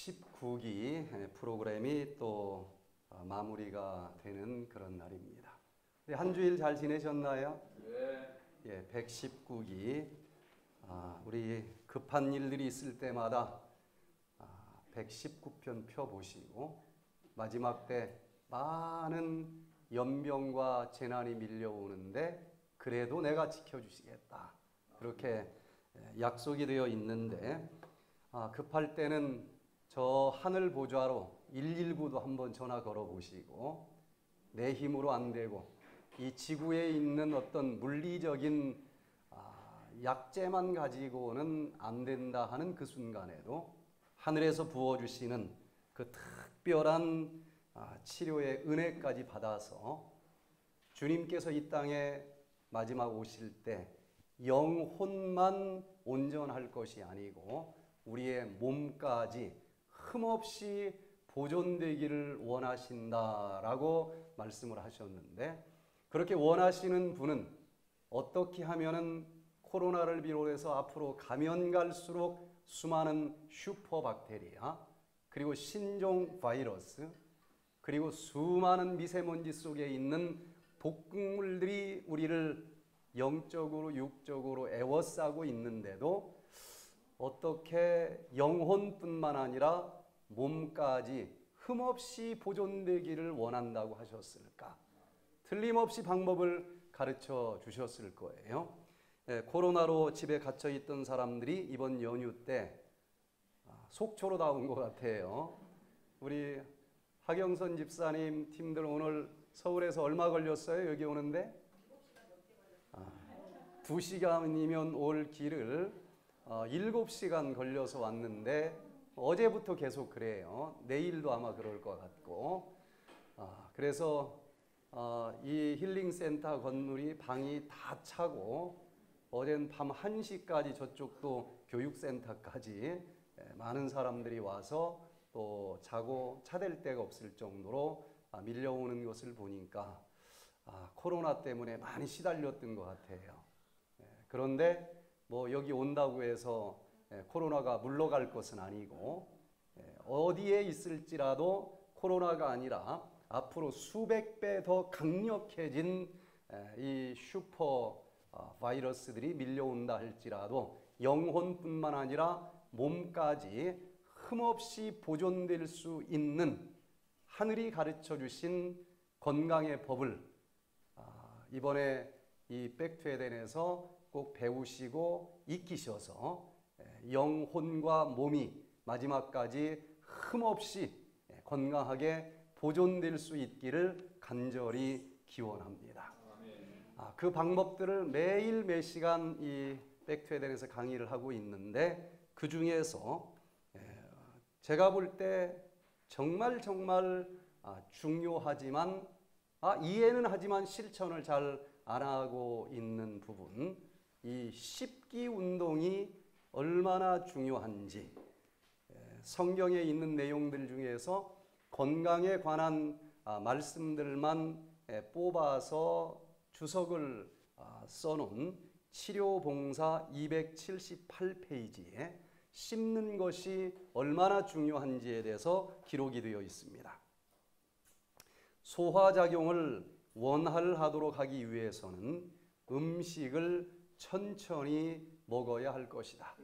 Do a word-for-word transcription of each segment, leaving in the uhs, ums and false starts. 십구 기 프로그램이 또 마무리가 되는 그런 날입니다. 한 주일 잘 지내셨나요? 네. 예, 백십구 기. 아, 우리 급한 일들이 있을 때마다 아, 백십구 편 펴보시고 마지막 때 많은 연병과 재난이 밀려오는데 그래도 내가 지켜주시겠다. 그렇게 약속이 되어 있는데 아, 급할 때는 저 하늘 보좌로 일일구도 한번 전화 걸어보시고 내 힘으로 안 되고 이 지구에 있는 어떤 물리적인 아, 약재만 가지고는 안 된다 하는 그 순간에도 하늘에서 부어주시는 그 특별한 아, 치료의 은혜까지 받아서 주님께서 이 땅에 마지막 오실 때 영혼만 온전할 것이 아니고 우리의 몸까지 흠없이 보존되기를 원하신다라고 말씀을 하셨는데 그렇게 원하시는 분은 어떻게 하면은 코로나를 비롯해서 앞으로 가면 갈수록 수많은 슈퍼박테리아 그리고 신종 바이러스 그리고 수많은 미세먼지 속에 있는 독극물들이 우리를 영적으로 육적으로 애워싸고 있는데도 어떻게 영혼뿐만 아니라 몸까지 흠없이 보존되기를 원한다고 하셨을까? 틀림없이 방법을 가르쳐 주셨을 거예요. 예, 코로나로 집에 갇혀 있던 사람들이 이번 연휴 때 속초로 다 온 것 같아요. 우리 하경선 집사님 팀들 오늘 서울에서 얼마 걸렸어요? 여기 오는데? 아, 두 시간이면 올 길을 어, 일곱 시간 걸려서 왔는데 어제부터 계속 그래요. 내일도 아마 그럴 것 같고 아, 그래서 어, 이 힐링센터 건물이 방이 다 차고 어젠 밤 한 시까지 저쪽도 교육센터까지 많은 사람들이 와서 또 자고 차댈 데가 없을 정도로 아, 밀려오는 것을 보니까 아, 코로나 때문에 많이 시달렸던 것 같아요. 예, 그런데 뭐 여기 온다고 해서 예, 코로나가 물러갈 것은 아니고 예, 어디에 있을지라도 코로나가 아니라 앞으로 수백 배 더 강력해진 예, 이 슈퍼 아, 바이러스들이 밀려온다 할지라도 영혼뿐만 아니라 몸까지 흠없이 보존될 수 있는 하늘이 가르쳐 주신 건강의 법을 이번에 이 백투에덴에서 꼭 배우시고 익히셔서 영혼과 몸이 마지막까지 흠없이 건강하게 보존될 수 있기를 간절히 기원합니다. 아, 그 방법들을 매일 몇 시간 이 백투에덴에서 강의를 하고 있는데 그 중에서 제가 볼 때 정말 정말 중요하지만 아, 이해는 하지만 실천을 잘 안 하고 있는 부분, 이 씹기 운동이 얼마나 중요한지 성경에 있는 내용들 중에서 건강에 관한 아, 말씀들만 뽑아서 주석을 아, 써놓은 치료봉사 이백칠십팔 페이지에 씹는 것이 얼마나 중요한지에 대해서 기록이 되어 있습니다. 소화작용을 원활하도록 하기 위해서는 음식을 천천히 먹어야 할 것이다.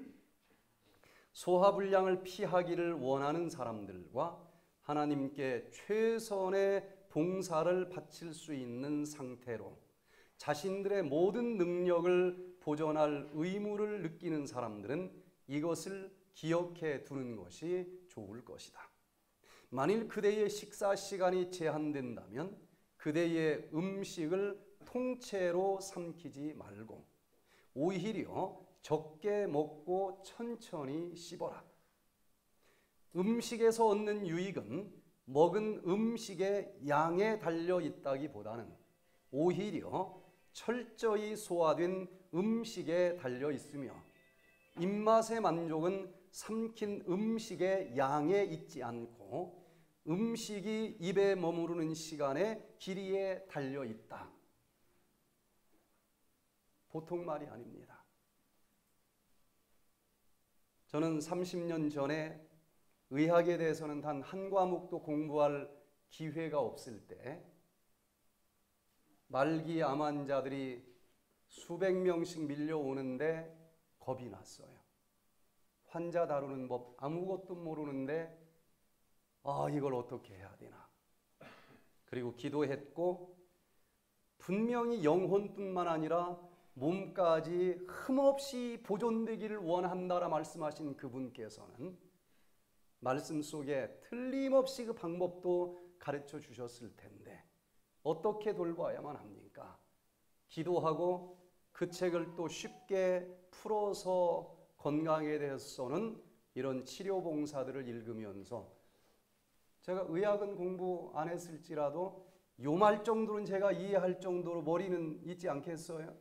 소화불량을 피하기를 원하는 사람들과 하나님께 최선의 봉사를 바칠 수 있는 상태로 자신들의 모든 능력을 보존할 의무를 느끼는 사람들은 이것을 기억해 두는 것이 좋을 것이다. 만일 그대의 식사 시간이 제한된다면 그대의 음식을 통째로 삼키지 말고 오히려 적게 먹고 천천히 씹어라. 음식에서 얻는 유익은 먹은 음식의 양에 달려 있다기보다는 오히려 철저히 소화된 음식에 달려 있으며 입맛의 만족은 삼킨 음식의 양에 있지 않고 음식이 입에 머무르는 시간의 길이에 달려 있다. 보통 말이 아닙니다. 저는 삼십 년 전에 의학에 대해서는 단 한 과목도 공부할 기회가 없을 때 말기 암 환자들이 수백 명씩 밀려오는데 겁이 났어요. 환자 다루는 법 아무것도 모르는데 아 이걸 어떻게 해야 되나. 그리고 기도했고 분명히 영혼뿐만 아니라 몸까지 흠없이 보존되기를 원한다라 말씀하신 그분께서는 말씀 속에 틀림없이 그 방법도 가르쳐 주셨을 텐데 어떻게 돌봐야만 합니까? 기도하고 그 책을 또 쉽게 풀어서 건강에 대해서는 이런 치료봉사들을 읽으면서 제가 의학은 공부 안 했을지라도 요말 정도는 제가 이해할 정도로 머리는 있지 않겠어요?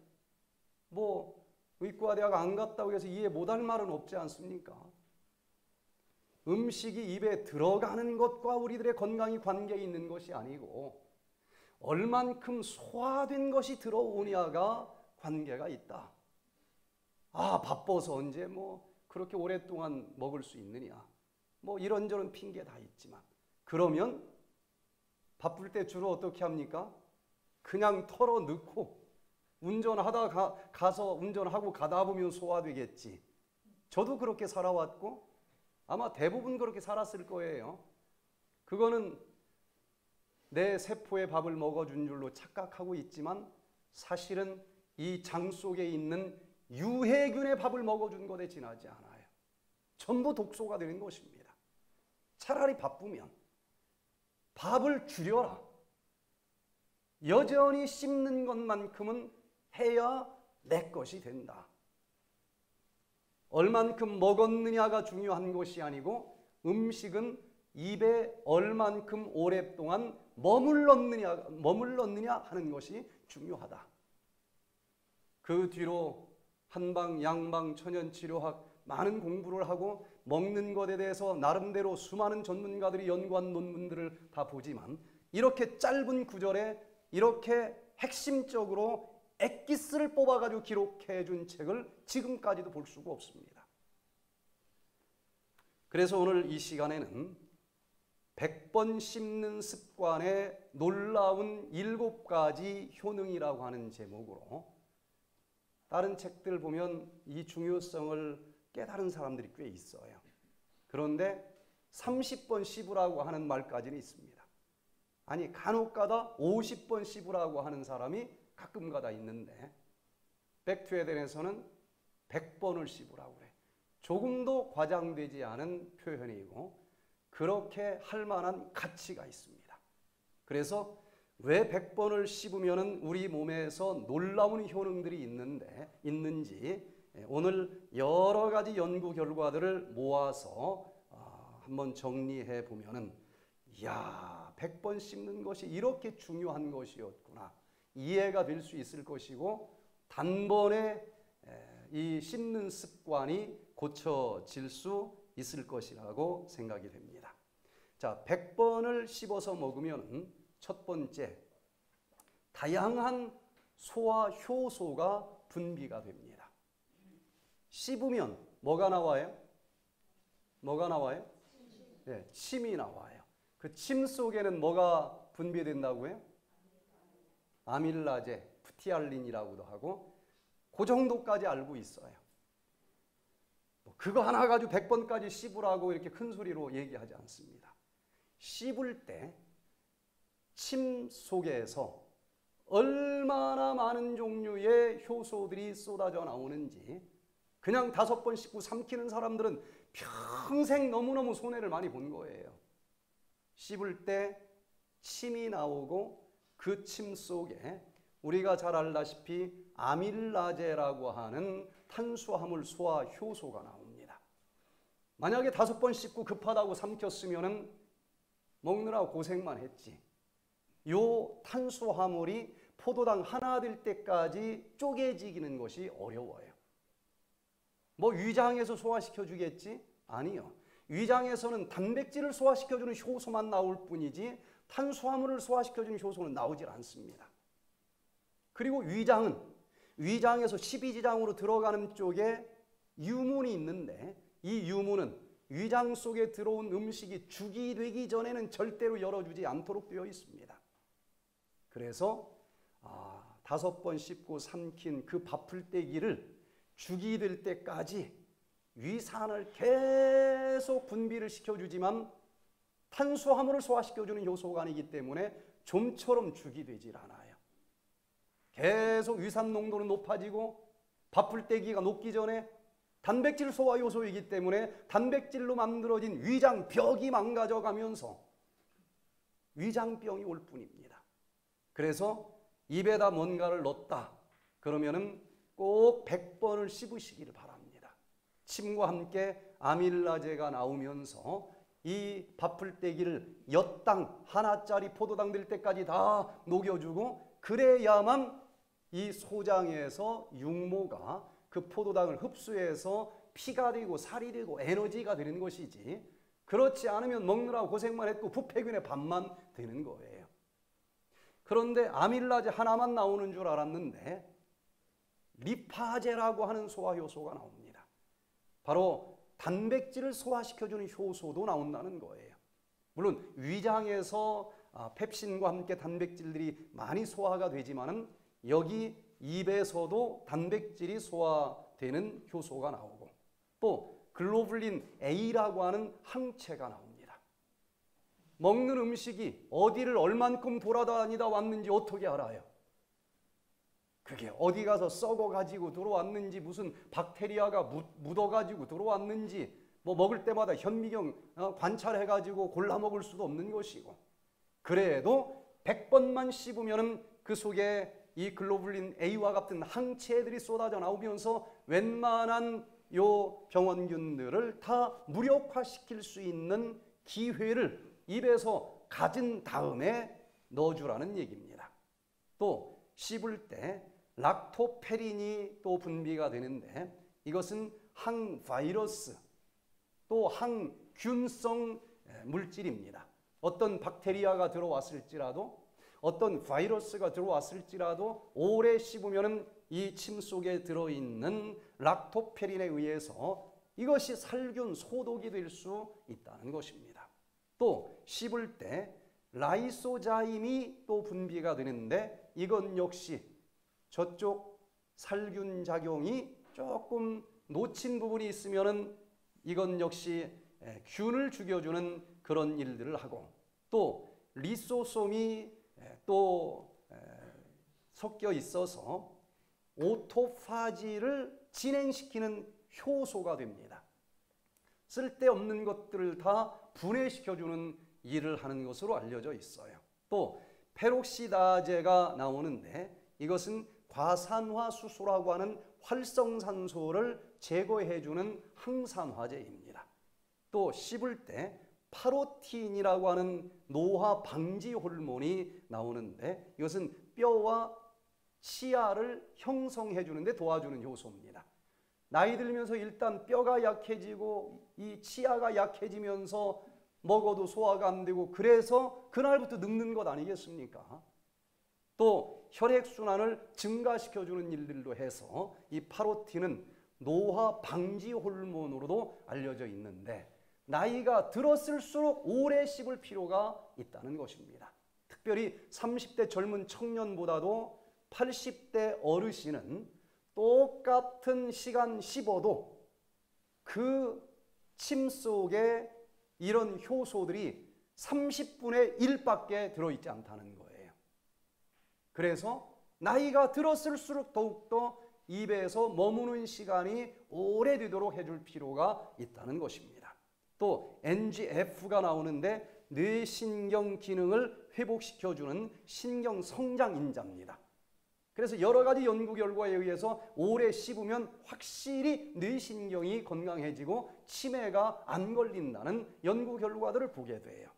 뭐 의과대학 안 갔다고 해서 이해 못할 말은 없지 않습니까? 음식이 입에 들어가는 것과 우리들의 건강이 관계 있는 것이 아니고 얼만큼 소화된 것이 들어오냐가 관계가 있다. 아 바빠서 언제 뭐 그렇게 오랫동안 먹을 수 있느냐 뭐 이런저런 핑계 다 있지만 그러면 바쁠 때 주로 어떻게 합니까? 그냥 털어 넣고 운전하다 가, 가서 운전하고 가다 보면 소화되겠지. 저도 그렇게 살아왔고 아마 대부분 그렇게 살았을 거예요. 그거는 내 세포에 밥을 먹어준 줄로 착각하고 있지만 사실은 이 장 속에 있는 유해균의 밥을 먹어준 것에 지나지 않아요. 전부 독소가 되는 것입니다. 차라리 바쁘면 밥을 줄여라. 여전히 씹는 것만큼은 해야 내 것이 된다. 얼만큼 먹었느냐가 중요한 것이 아니고 음식은 입에 얼만큼 오랫동안 머물렀느냐, 머물렀느냐 하는 것이 중요하다. 그 뒤로 한방, 양방, 천연치료학 많은 공부를 하고 먹는 것에 대해서 나름대로 수많은 전문가들이 연구한 논문들을 다 보지만 이렇게 짧은 구절에 이렇게 핵심적으로 엑기스를 뽑아가지고 기록해준 책을 지금까지도 볼 수가 없습니다. 그래서 오늘 이 시간에는 백 번 씹는 습관의 놀라운 일곱 가지 효능이라고 하는 제목으로 다른 책들 보면 이 중요성을 깨달은 사람들이 꽤 있어요. 그런데 삼십 번 씹으라고 하는 말까지는 있습니다. 아니 간혹가다 오십 번 씹으라고 하는 사람이 가끔가다 있는데 백투에덴에서는 백 번을 씹으라고 그래. 조금도 과장되지 않은 표현이고 그렇게 할 만한 가치가 있습니다. 그래서 왜 백 번을 씹으면 우리 몸에서 놀라운 효능들이 있는데, 있는지 오늘 여러 가지 연구 결과들을 모아서 한번 정리해 보면은 이야 백 번 씹는 것이 이렇게 중요한 것이었구나 이해가 될 수 있을 것이고 단번에 이 씹는 습관이 고쳐질 수 있을 것이라고 생각이 됩니다. 자, 백 번을 씹어서 먹으면 첫 번째, 다양한 소화 효소가 분비가 됩니다. 씹으면 뭐가 나와요? 뭐가 나와요? 네, 침이 나와요. 그 침 속에는 뭐가 분비된다고 해요? 아밀라제, 프티알린이라고도 하고 그 정도까지 알고 있어요. 그거 하나 가지고 백 번까지 씹으라고 이렇게 큰 소리로 얘기하지 않습니다. 씹을 때 침 속에서 얼마나 많은 종류의 효소들이 쏟아져 나오는지 그냥 다섯 번 씹고 삼키는 사람들은 평생 너무너무 손해를 많이 본 거예요. 씹을 때 침이 나오고 그 침 속에 우리가 잘 알다시피 아밀라제라고 하는 탄수화물 소화 효소가 나옵니다. 만약에 다섯 번 씹고 급하다고 삼켰으면 먹느라고 고생만 했지. 요 탄수화물이 포도당 하나 될 때까지 쪼개지기는 것이 어려워요. 뭐 위장에서 소화시켜주겠지? 아니요. 위장에서는 단백질을 소화시켜주는 효소만 나올 뿐이지 탄수화물을 소화시켜주는 효소는 나오질 않습니다. 그리고 위장은 위장에서 십이지장으로 들어가는 쪽에 유문이 있는데 이 유문은 위장 속에 들어온 음식이 죽이 되기 전에는 절대로 열어주지 않도록 되어 있습니다. 그래서 아, 다섯 번 씹고 삼킨 그 밥풀떼기를 죽이 될 때까지 위산을 계속 분비를 시켜주지만 탄수화물을 소화시켜주는 요소가 아니기 때문에 좀처럼 죽이 되질 않아요. 계속 위산 농도는 높아지고 밥풀떼기가 녹기 전에 단백질 소화 요소이기 때문에 단백질로 만들어진 위장벽이 망가져가면서 위장병이 올 뿐입니다. 그래서 입에다 뭔가를 넣었다 그러면은 꼭 백 번을 씹으시기를 바랍니다. 침과 함께 아밀라제가 나오면서 이 밥풀떼기를 엿당 하나짜리 포도당 될 때까지 다 녹여주고 그래야만 이 소장에서 육모가 그 포도당을 흡수해서 피가 되고 살이 되고 에너지가 되는 것이지 그렇지 않으면 먹느라고 고생만 했고 부패균의 밥만 되는 거예요. 그런데 아밀라제 하나만 나오는 줄 알았는데 리파제라고 하는 소화효소가 나옵니다. 바로 단백질을 소화시켜주는 효소도 나온다는 거예요. 물론 위장에서 펩신과 함께 단백질들이 많이 소화가 되지만은 여기 입에서도 단백질이 소화되는 효소가 나오고 또 글로불린 A라고 하는 항체가 나옵니다. 먹는 음식이 어디를 얼만큼 돌아다니다 왔는지 어떻게 알아요? 그게 어디 가서 썩어가지고 들어왔는지 무슨 박테리아가 묻어가지고 들어왔는지 뭐 먹을 때마다 현미경 관찰해가지고 골라 먹을 수도 없는 것이고 그래도 백 번만 씹으면 그 속에 이 글로불린 A와 같은 항체들이 쏟아져 나오면서 웬만한 요 병원균들을 다 무력화시킬 수 있는 기회를 입에서 가진 다음에 넣어주라는 얘기입니다. 또 씹을 때 락토페린이 또 분비가 되는데 이것은 항바이러스 또 항균성 물질입니다. 어떤 박테리아가 들어왔을지라도 어떤 바이러스가 들어왔을지라도 오래 씹으면 이 침 속에 들어있는 락토페린에 의해서 이것이 살균 소독이 될 수 있다는 것입니다. 또 씹을 때 라이소자임이 또 분비가 되는데 이건 역시 저쪽 살균 작용이 조금 놓친 부분이 있으면 이건 역시 균을 죽여주는 그런 일들을 하고 또 리소솜이 또 섞여 있어서 오토파지를 진행시키는 효소가 됩니다. 쓸데없는 것들을 다 분해시켜주는 일을 하는 것으로 알려져 있어요. 또 페록시다제가 나오는데 이것은 과산화수소라고 하는 활성산소를 제거해주는 항산화제입니다. 또 씹을 때 파로틴이라고 하는 노화 방지 호르몬이 나오는데 이것은 뼈와 치아를 형성해 주는데 도와주는 효소입니다. 나이 들면서 일단 뼈가 약해지고 이 치아가 약해지면서 먹어도 소화가 안 되고 그래서 그날부터 늙는 것 아니겠습니까? 또 혈액순환을 증가시켜주는 일들로 해서 이 파로틴은 노화 방지 호르몬으로도 알려져 있는데 나이가 들었을수록 오래 씹을 필요가 있다는 것입니다. 특별히 삼십 대 젊은 청년보다도 팔십 대 어르신은 똑같은 시간 씹어도 그 침 속에 이런 효소들이 삼십분의 일밖에 들어있지 않다는 거예요. 그래서 나이가 들었을수록 더욱더 입에서 머무는 시간이 오래되도록 해줄 필요가 있다는 것입니다. 또 엔지에프가 나오는데 뇌신경 기능을 회복시켜주는 신경성장인자입니다. 그래서 여러 가지 연구 결과에 의해서 오래 씹으면 확실히 뇌신경이 건강해지고 치매가 안 걸린다는 연구 결과들을 보게 돼요.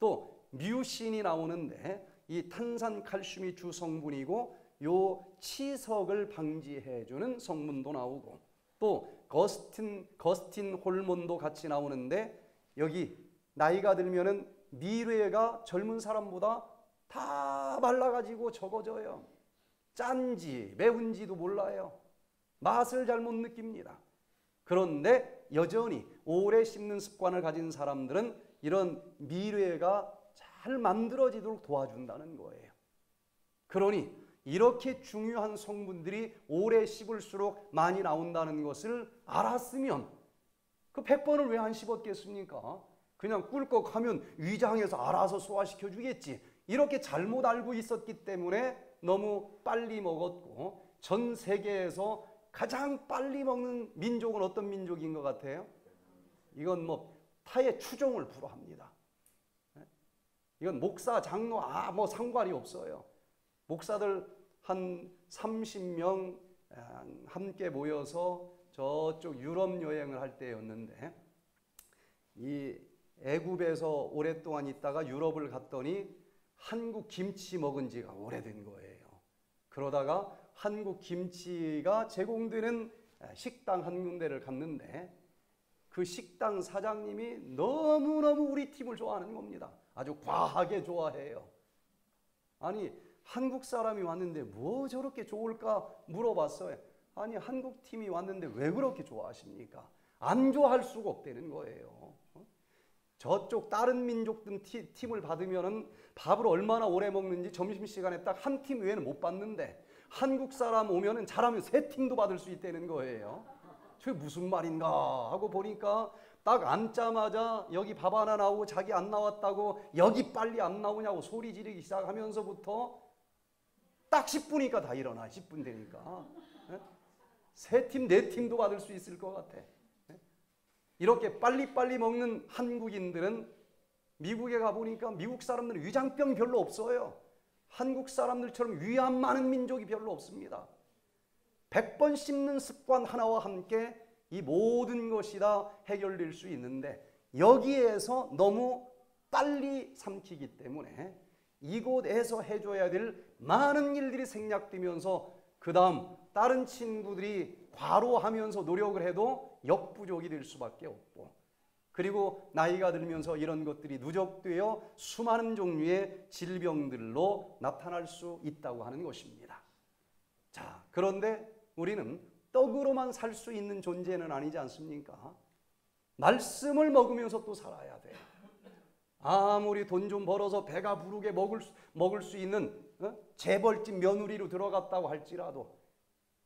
또 뮤신이 나오는데 이 탄산칼슘이 주성분이고 요 치석을 방지해주는 성분도 나오고 또 거스틴, 거스틴 호르몬도 같이 나오는데 여기 나이가 들면은 미뇌가 젊은 사람보다 다 말라가지고 적어져요. 짠지 매운지도 몰라요. 맛을 잘 못 느낍니다. 그런데 여전히 오래 씹는 습관을 가진 사람들은 이런 미뇌가 잘 만들어지도록 도와준다는 거예요. 그러니 이렇게 중요한 성분들이 오래 씹을수록 많이 나온다는 것을 알았으면 그 백 번을 왜 안 씹었겠습니까? 그냥 꿀꺽 하면 위장에서 알아서 소화시켜 주겠지. 이렇게 잘못 알고 있었기 때문에 너무 빨리 먹었고, 전 세계에서 가장 빨리 먹는 민족은 어떤 민족인 것 같아요? 이건 뭐 타의 추종을 불허합니다. 이건 목사, 장로 아 뭐 상관이 없어요. 목사들 한 삼십 명 함께 모여서 저쪽 유럽 여행을 할 때였는데, 이 애굽에서 오랫동안 있다가 유럽을 갔더니 한국 김치 먹은 지가 오래된 거예요. 그러다가 한국 김치가 제공되는 식당 한 군데를 갔는데 그 식당 사장님이 너무너무 우리 팀을 좋아하는 겁니다. 아주 과하게 좋아해요. 아니 한국 사람이 왔는데 뭐 저렇게 좋을까 물어봤어요. 아니 한국 팀이 왔는데 왜 그렇게 좋아하십니까? 안 좋아할 수가 없다는 거예요. 저쪽 다른 민족 등 팀을 받으면 밥을 얼마나 오래 먹는지 점심시간에 딱 한 팀 외에는 못 받는데 한국 사람 오면 잘하면 세 팀도 받을 수 있다는 거예요. 저게 무슨 말인가 하고 보니까 딱 앉자마자 여기 밥 하나 나오고 자기 안 나왔다고 여기 빨리 안 나오냐고 소리 지르기 시작하면서부터 딱 십 분이니까 다 일어나. 십 분 되니까. 세 팀, 네 팀도 받을 수 있을 것 같아. 이렇게 빨리빨리 먹는 한국인들은 미국에 가보니까 미국 사람들은 위장병 별로 없어요. 한국 사람들처럼 위암 많은 민족이 별로 없습니다. 백 번 씹는 습관 하나와 함께 이 모든 것이 다 해결될 수 있는데 여기에서 너무 빨리 삼키기 때문에 이곳에서 해줘야 될 많은 일들이 생략되면서 그 다음 다른 친구들이 과로하면서 노력을 해도 역부족이 될 수밖에 없고, 그리고 나이가 들면서 이런 것들이 누적되어 수많은 종류의 질병들로 나타날 수 있다고 하는 것입니다. 자, 그런데 우리는 떡으로만 살 수 있는 존재는 아니지 않습니까? 말씀을 먹으면서 또 살아야 돼요. 아무리 돈 좀 벌어서 배가 부르게 먹을 수, 먹을 수 있는 어? 재벌집 며느리로 들어갔다고 할지라도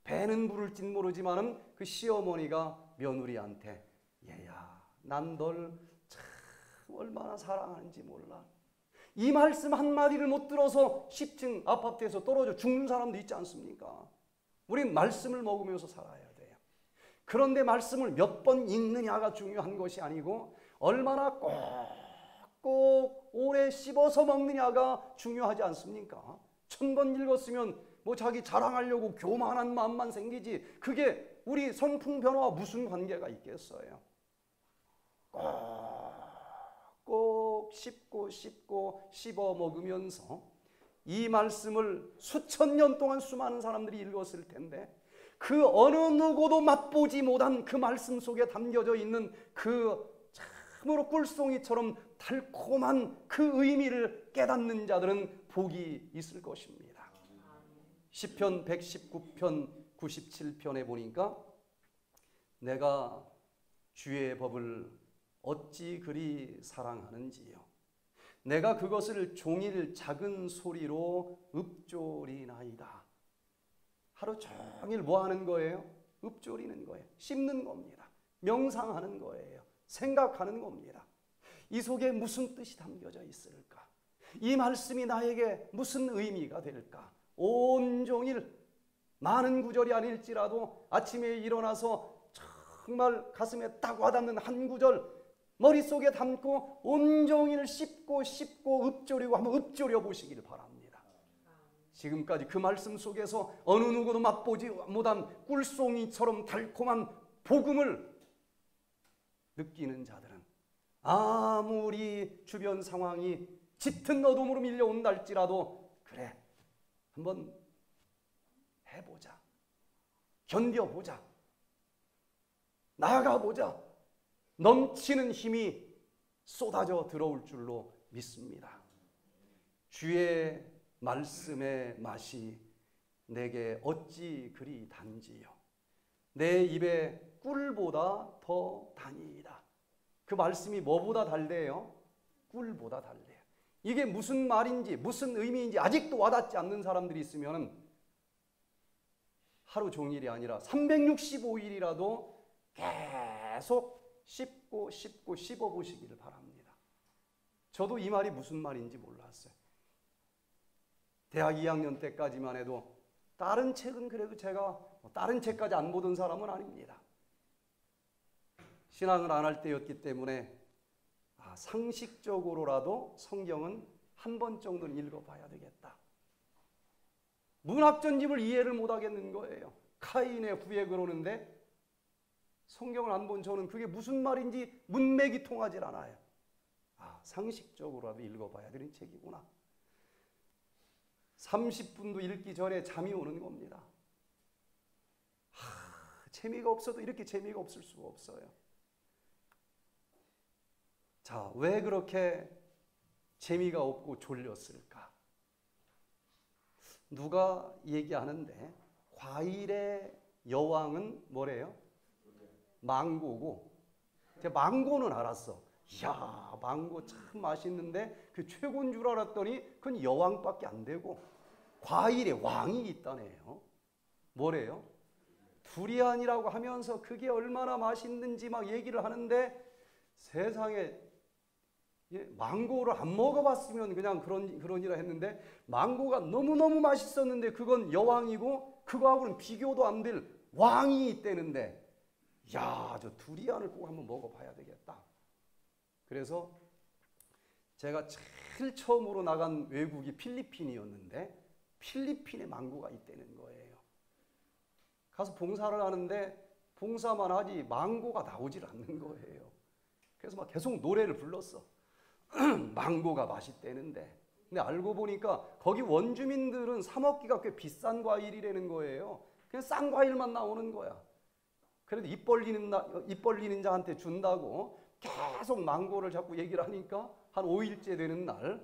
배는 부를진 모르지만 그 시어머니가 며느리한테 얘야 난 널 참 얼마나 사랑하는지 몰라. 이 말씀 한마디를 못 들어서 십 층 아파트에서 떨어져 죽는 사람도 있지 않습니까? 우린 말씀을 먹으면서 살아야 돼요. 그런데 말씀을 몇 번 읽느냐가 중요한 것이 아니고 얼마나 꼭꼭 오래 씹어서 먹느냐가 중요하지 않습니까? 천 번 읽었으면 뭐 자기 자랑하려고 교만한 마음만 생기지 그게 우리 성품 변화와 무슨 관계가 있겠어요? 꼭 씹고 씹고 씹어 먹으면서 이 말씀을 수천 년 동안 수많은 사람들이 읽었을 텐데 그 어느 누구도 맛보지 못한 그 말씀 속에 담겨져 있는 그 참으로 꿀송이처럼 달콤한 그 의미를 깨닫는 자들은 복이 있을 것입니다. 시편 백십구 편 구십칠 편에 보니까 내가 주의 법을 어찌 그리 사랑하는지요. 내가 그것을 종일 작은 소리로 읊조리나이다. 하루 종일 뭐 하는 거예요? 읊조리는 거예요. 씹는 겁니다. 명상하는 거예요. 생각하는 겁니다. 이 속에 무슨 뜻이 담겨져 있을까? 이 말씀이 나에게 무슨 의미가 될까? 온종일 많은 구절이 아닐지라도 아침에 일어나서 정말 가슴에 딱 와닿는 한 구절 머릿속에 담고 온종일 씹고 씹고 읊조리고 한번 읊조려 보시길 바랍니다. 지금까지 그 말씀 속에서 어느 누구도 맛보지 못한 꿀송이처럼 달콤한 복음을 느끼는 자들은 아무리 주변 상황이 짙은 어둠으로 밀려온다 할지라도 그래 한번 해보자, 견뎌보자, 나아가보자, 넘치는 힘이 쏟아져 들어올 줄로 믿습니다. 주의 말씀의 맛이 내게 어찌 그리 단지요. 내 입에 꿀보다 더 단이다. 그 말씀이 뭐보다 달대요? 꿀보다 달대요. 이게 무슨 말인지 무슨 의미인지 아직도 와닿지 않는 사람들이 있으면 하루 종일이 아니라 삼백육십오 일이라도 계속 씹고 씹고 씹어보시기를 바랍니다. 저도 이 말이 무슨 말인지 몰랐어요. 대학 이 학년 때까지만 해도 다른 책은 그래도 제가 다른 책까지 안 보던 사람은 아닙니다. 신앙을 안 할 때였기 때문에 아, 상식적으로라도 성경은 한 번 정도는 읽어봐야 되겠다. 문학 전집을 이해를 못하겠는 거예요. 카인의 후예 그러는데 성경을 안 본 저는 그게 무슨 말인지 문맥이 통하질 않아요. 아, 상식적으로라도 읽어봐야 되는 책이구나. 삼십 분도 읽기 전에 잠이 오는 겁니다. 하, 재미가 없어도 이렇게 재미가 없을 수가 없어요. 자, 왜 그렇게 재미가 없고 졸렸을까? 누가 얘기하는데 과일의 여왕은 뭐래요? 망고고. 제가 망고는 알았어. 이야, 망고 참 맛있는데 그 최고인 줄 알았더니 그건 여왕밖에 안 되고 과일의 왕이 있다네요. 뭐래요? 두리안이라고 하면서 그게 얼마나 맛있는지 막 얘기를 하는데 세상에 망고를 안 먹어봤으면 그냥 그런, 그런이라 했는데 망고가 너무너무 맛있었는데 그건 여왕이고 그거하고는 비교도 안 될 왕이 있다는데 야, 저 두리안을 꼭 한번 먹어봐야 되겠다. 그래서 제가 제일 처음으로 나간 외국이 필리핀이었는데 필리핀에 망고가 있다는 거예요. 가서 봉사를 하는데 봉사만 하지 망고가 나오질 않는 거예요. 그래서 막 계속 노래를 불렀어. 망고가 맛있다는데. 근데 알고 보니까 거기 원주민들은 사 먹기가 꽤 비싼 과일이라는 거예요. 그냥 싼 과일만 나오는 거야. 그래도 입 벌리는, 나, 입 벌리는 자한테 준다고 계속 망고를 자꾸 얘기를 하니까 한 오 일째 되는 날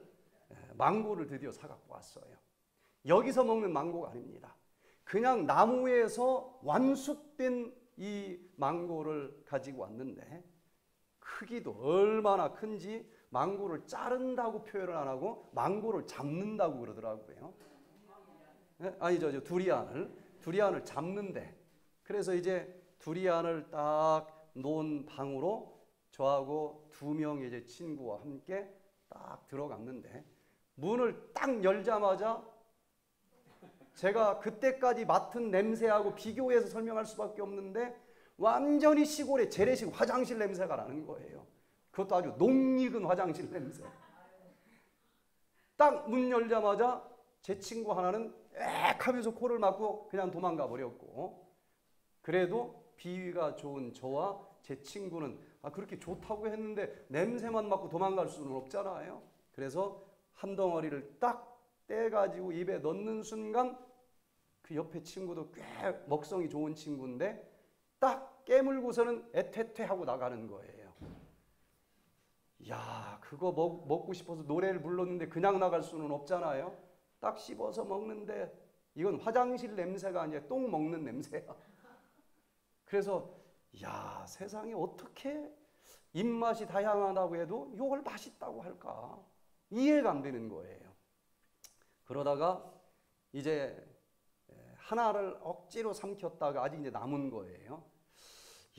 망고를 드디어 사갖고 왔어요. 여기서 먹는 망고가 아닙니다. 그냥 나무에서 완숙된 이 망고를 가지고 왔는데 크기도 얼마나 큰지 망고를 자른다고 표현을 안 하고 망고를 잡는다고 그러더라고요. 아니 저, 저 두리안을 두리안을 잡는데 그래서 이제 두리안을 딱 놓은 방으로 저하고 두 명의 이제 친구와 함께 딱 들어갔는데 문을 딱 열자마자 제가 그때까지 맡은 냄새하고 비교해서 설명할 수밖에 없는데 완전히 시골의 재래식 화장실 냄새가 나는 거예요. 그것도 아주 농익은 화장실 냄새. 딱 문 열자마자 제 친구 하나는 엑 하면서 코를 막고 그냥 도망가 버렸고 그래도 비위가 좋은 저와 제 친구는 아 그렇게 좋다고 했는데 냄새만 맡고 도망갈 수는 없잖아요. 그래서 한 덩어리를 딱 떼가지고 입에 넣는 순간 그 옆에 친구도 꽤 먹성이 좋은 친구인데 딱 깨물고서는 애태태 하고 나가는 거예요. 야, 그거 먹, 먹고 싶어서 노래를 불렀는데 그냥 나갈 수는 없잖아요. 딱 씹어서 먹는데 이건 화장실 냄새가 아니라 똥 먹는 냄새야. 그래서 야, 세상에 어떻게 입맛이 다양하다고 해도 이걸 맛있다고 할까? 이해가 안 되는 거예요. 그러다가 이제 하나를 억지로 삼켰다가 아직 이제 남은 거예요.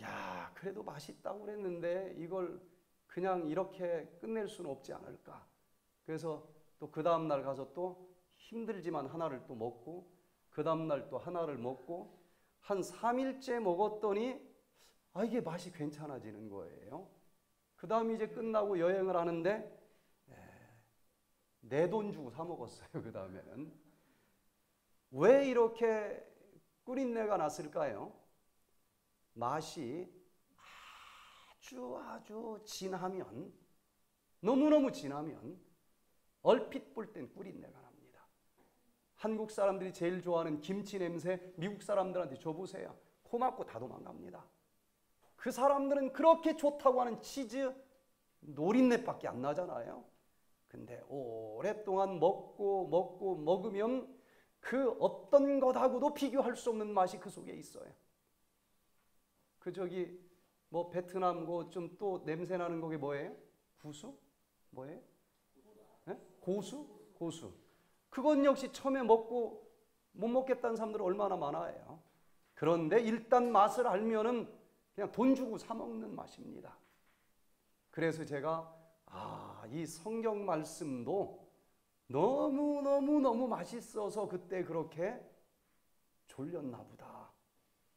야, 그래도 맛있다고 그랬는데 이걸 그냥 이렇게 끝낼 수는 없지 않을까? 그래서 또 그 다음 날 가서 또 힘들지만 하나를 또 먹고 그 다음 날 또 하나를 먹고 한 삼 일째 먹었더니 아, 이게 맛이 괜찮아지는 거예요. 그 다음 이제 끝나고 여행을 하는데 내 돈 주고 사 먹었어요. 그 다음에는. 왜 이렇게 꿀인내가 났을까요? 맛이 아주 아주 진하면 너무너무 진하면 얼핏 볼 땐 꿀인내가 납니다. 한국 사람들이 제일 좋아하는 김치 냄새 미국 사람들한테 줘보세요. 코 막고 다 도망갑니다. 그 사람들은 그렇게 좋다고 하는 치즈 노린내밖에 안 나잖아요. 근데 오랫동안 먹고 먹고 먹으면 그 어떤 것하고도 비교할 수 없는 맛이 그 속에 있어요. 그 저기 뭐 베트남 뭐 좀 또 냄새 나는 거게 뭐예요? 구수? 뭐예요? 네? 고수? 고수. 그건 역시 처음에 먹고 못 먹겠다는 사람들 얼마나 많아요. 그런데 일단 맛을 알면은 그냥 돈 주고 사 먹는 맛입니다. 그래서 제가 아, 이 성경 말씀도 너무너무너무 맛있어서 그때 그렇게 졸렸나 보다.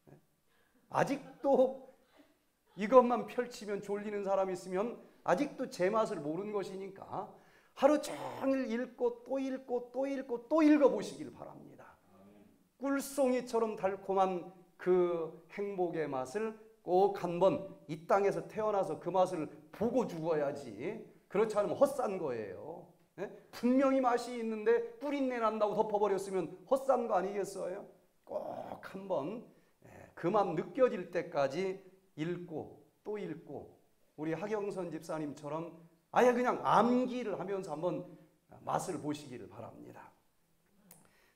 네? 아직도 이것만 펼치면 졸리는 사람이 있으면 아직도 제 맛을 모르는 것이니까 하루 종일 읽고 또 읽고 또 읽고 또 읽어보시길 바랍니다. 꿀송이처럼 달콤한 그 행복의 맛을 꼭 한번 이 땅에서 태어나서 그 맛을 보고 죽어야지. 그렇지 않으면 헛산 거예요. 예? 분명히 맛이 있는데 꿀인내 난다고 덮어버렸으면 헛산 거 아니겠어요? 꼭 한번 예, 그 맛 느껴질 때까지 읽고 또 읽고 우리 하경선 집사님처럼 아예 그냥 암기를 하면서 한번 맛을 보시기를 바랍니다.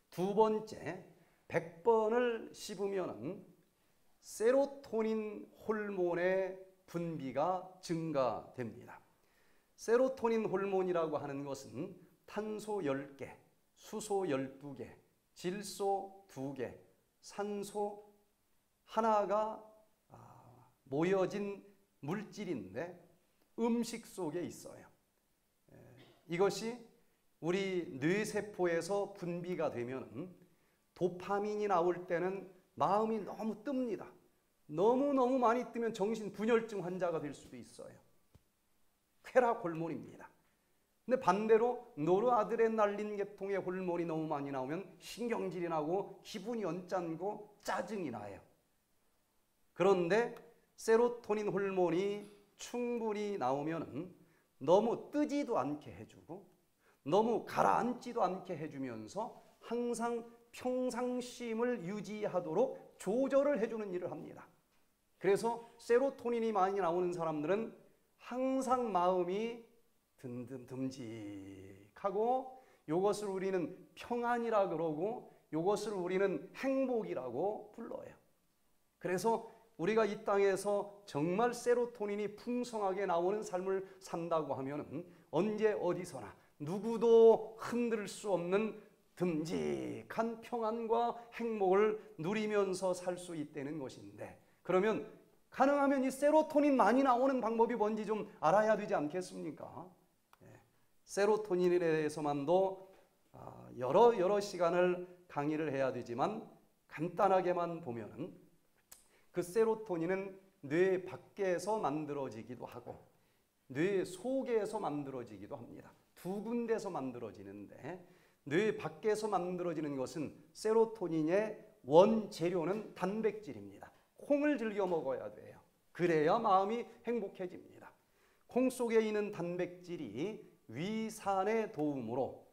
두 번째, 백 번을 씹으면 세로토닌 호르몬의 분비가 증가됩니다. 세로토닌 호르몬이라고 하는 것은 탄소 열 개, 수소 열두 개, 질소 두 개, 산소 하나가 모여진 물질인데 음식 속에 있어요. 이것이 우리 뇌세포에서 분비가 되면 도파민이 나올 때는 마음이 너무 뜹니다. 너무너무 많이 뜨면 정신분열증 환자가 될 수도 있어요. 쾌락 호르몬입니다. 근데 반대로 노르아드레날린 계통의 호르몬이 너무 많이 나오면 신경질이 나고 기분이 언짢고 짜증이 나요. 그런데 세로토닌 호르몬이 충분히 나오면 너무 뜨지도 않게 해주고 너무 가라앉지도 않게 해주면서 항상 평상심을 유지하도록 조절을 해주는 일을 합니다. 그래서 세로토닌이 많이 나오는 사람들은 항상 마음이 듬듬듬직하고 이것을 우리는 평안이라 그러고 이것을 우리는 행복이라고 불러요. 그래서 우리가 이 땅에서 정말 세로토닌이 풍성하게 나오는 삶을 산다고 하면 언제 어디서나 누구도 흔들 수 없는 듬직한 평안과 행복을 누리면서 살 수 있다는 것인데, 그러면 가능하면 이 세로토닌 많이 나오는 방법이 뭔지 좀 알아야 되지 않겠습니까? 세로토닌에 대해서만도 여러 여러 시간을 강의를 해야 되지만 간단하게만 보면은 그 세로토닌은 뇌 밖에서 만들어지기도 하고 뇌 속에서 만들어지기도 합니다. 두 군데서 만들어지는데 뇌 밖에서 만들어지는 것은 세로토닌의 원재료는 단백질입니다. 콩을 즐겨 먹어야 돼요. 그래야 마음이 행복해집니다. 콩 속에 있는 단백질이 위산의 도움으로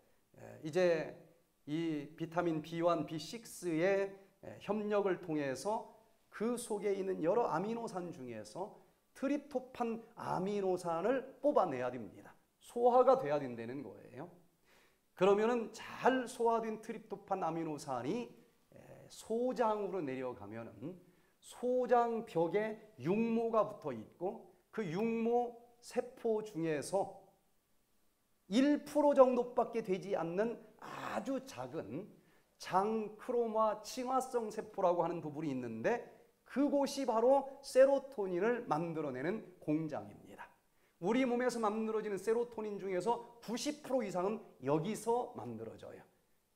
이제 이 비타민 비 원, 비 식스의 협력을 통해서 그 속에 있는 여러 아미노산 중에서 트립토판 아미노산을 뽑아내야 됩니다. 소화가 돼야 된다는 거예요. 그러면은 잘 소화된 트립토판 아미노산이 소장으로 내려가면은 소장 벽에 육모가 붙어 있고 그 육모 세포 중에서 일 퍼센트 정도밖에 되지 않는 아주 작은 장크로마 친화성 세포라고 하는 부분이 있는데 그곳이 바로 세로토닌을 만들어내는 공장입니다. 우리 몸에서 만들어지는 세로토닌 중에서 구십 퍼센트 이상은 여기서 만들어져요.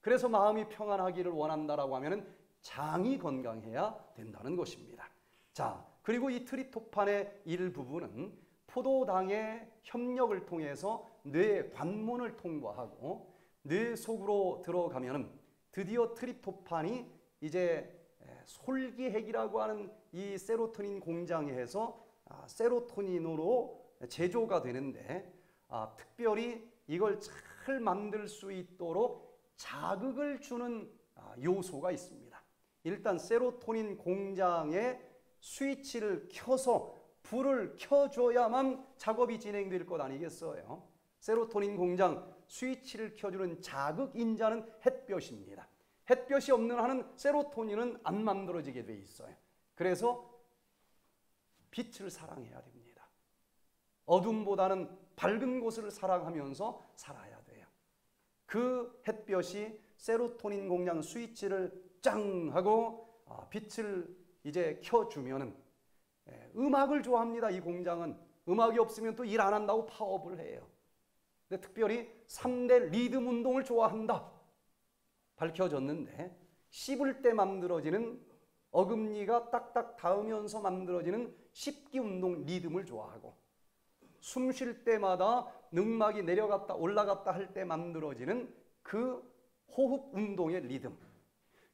그래서 마음이 평안하기를 원한다라고 하면 장이 건강해야 된다는 것입니다. 자, 그리고 이 트립토판의 일부분은 포도당의 협력을 통해서 뇌의 관문을 통과하고 뇌 속으로 들어가면 드디어 트립토판이 이제 솔기핵이라고 하는 이 세로토닌 공장에서 세로토닌으로 제조가 되는데 아, 특별히 이걸 잘 만들 수 있도록 자극을 주는 아, 요소가 있습니다. 일단 세로토닌 공장에 스위치를 켜서 불을 켜줘야만 작업이 진행될 것 아니겠어요? 세로토닌 공장 스위치를 켜주는 자극인자는 햇볕입니다. 햇볕이 없는 한은 세로토닌은 안 만들어지게 돼 있어요. 그래서 빛을 사랑해야 됩니다. 어둠보다는 밝은 곳을 사랑하면서 살아야 돼요. 그 햇볕이 세로토닌 공량 스위치를 짱 하고 빛을 이제 켜주면은, 음악을 좋아합니다. 이 공장은 음악이 없으면 또 일 안 한다고 파업을 해요. 근데 특별히 삼 대 리듬 운동을 좋아한다 밝혀졌는데, 씹을 때 만들어지는 어금니가 딱딱 닿으면서 만들어지는 씹기 운동 리듬을 좋아하고, 숨 쉴 때마다 능막이 내려갔다 올라갔다 할 때 만들어지는 그 호흡 운동의 리듬,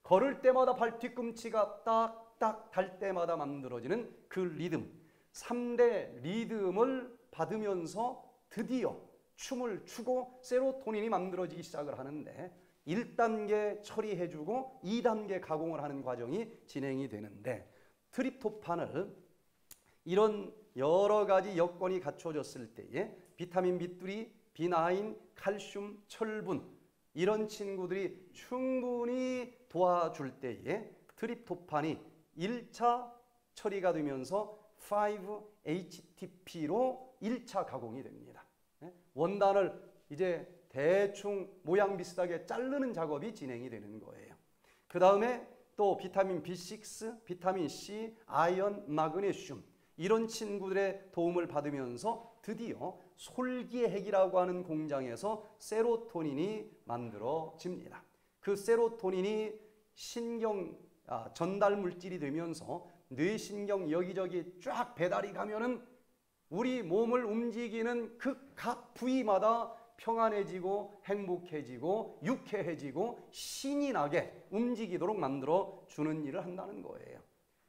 걸을 때마다 발 뒤꿈치가 딱딱 달 때마다 만들어지는 그 리듬, 삼 대 리듬을 받으면서 드디어 춤을 추고 세로토닌이 만들어지기 시작을 하는데, 일 단계 처리해주고 이 단계 가공을 하는 과정이 진행이 되는데, 트립토판을 이런 여러 가지 여건이 갖춰졌을 때에 비타민 비 쓰리, 비 나인, 칼슘, 철분 이런 친구들이 충분히 도와줄 때에 트립토판이 일 차 처리가 되면서 오 에이치티피로 일 차 가공이 됩니다. 원단을 이제 대충 모양 비슷하게 자르는 작업이 진행이 되는 거예요. 그 다음에 또 비타민 비 식스, 비타민 씨, 아연, 마그네슘 이런 친구들의 도움을 받으면서 드디어 솔기핵이라고 하는 공장에서 세로토닌이 만들어집니다. 그 세로토닌이 신경 아, 전달 물질이 되면서 뇌신경 여기저기 쫙 배달이 가면은 우리 몸을 움직이는 그 각 부위마다 평안해지고 행복해지고 유쾌해지고 신이 나게 움직이도록 만들어주는 일을 한다는 거예요.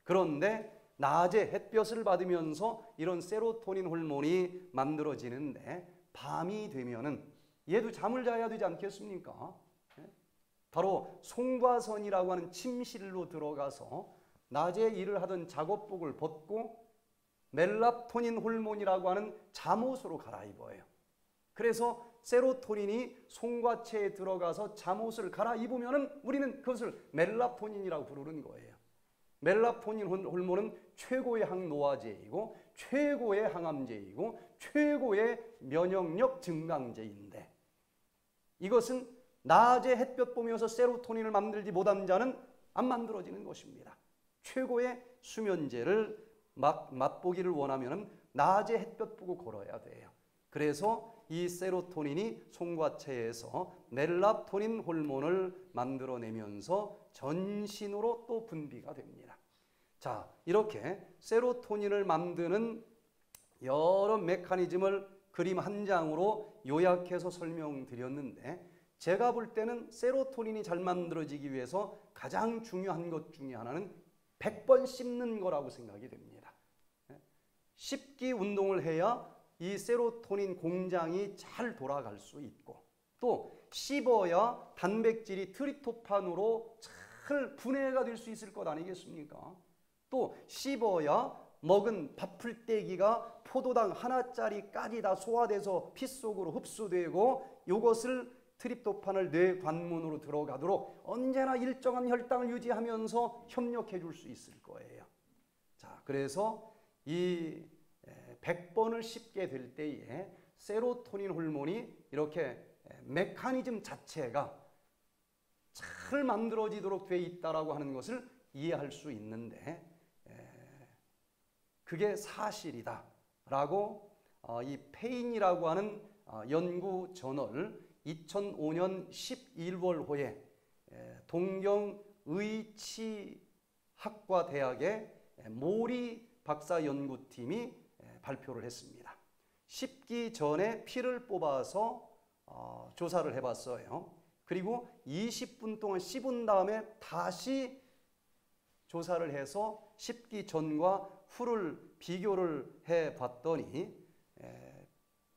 그런데 낮에 햇볕을 받으면서 이런 세로토닌 호르몬이 만들어지는데, 밤이 되면은 얘도 잠을 자야 되지 않겠습니까? 바로 송과선이라고 하는 침실로 들어가서 낮에 일을 하던 작업복을 벗고 멜라토닌 호르몬이라고 하는 잠옷으로 갈아입어요. 그래서 세로토닌이 송과체에 들어가서 잠옷을 갈아입으면 우리는 그것을 멜라토닌이라고 부르는 거예요. 멜라토닌 호르몬은 최고의 항노화제이고 최고의 항암제이고 최고의 면역력 증강제인데, 이것은 낮에 햇볕 보면서 세로토닌을 만들지 못한 자는 안 만들어지는 것입니다. 최고의 수면제를 막 맛보기를 원하면 낮에 햇볕 보고 걸어야 돼요. 그래서 이 세로토닌이 송과체에서 멜라토닌 호르몬을 만들어내면서 전신으로 또 분비가 됩니다. 자, 이렇게 세로토닌을 만드는 여러 메커니즘을 그림 한 장으로 요약해서 설명드렸는데, 제가 볼 때는 세로토닌이 잘 만들어지기 위해서 가장 중요한 것 중에 하나는 백 번 씹는 거라고 생각이 됩니다. 씹기 운동을 해야 이 세로토닌 공장이 잘 돌아갈 수 있고, 또 씹어야 단백질이 트립토판으로 잘 분해가 될 수 있을 것 아니겠습니까? 또 씹어야 먹은 밥풀떼기가 포도당 하나짜리까지 다 소화돼서 피 속으로 흡수되고, 이것을 트립토판을 뇌 관문으로 들어가도록 언제나 일정한 혈당을 유지하면서 협력해 줄 수 있을 거예요. 자, 그래서 이 백 번을 씹게 될 때에 세로토닌 호르몬이 이렇게 메커니즘 자체가 잘 만들어지도록 돼 있다라고 하는 것을 이해할 수 있는데, 그게 사실이다라고 이 페인이라고 하는 연구 저널 이천오 년 십일월 호에 동경의치학과 대학의 모리 박사 연구팀이 발표를 했습니다. 씹기 전에 피를 뽑아서 어, 조사를 해봤어요. 그리고 이십 분 동안 씹은 다음에 다시 조사를 해서 씹기 전과 후를 비교를 해봤더니, 에,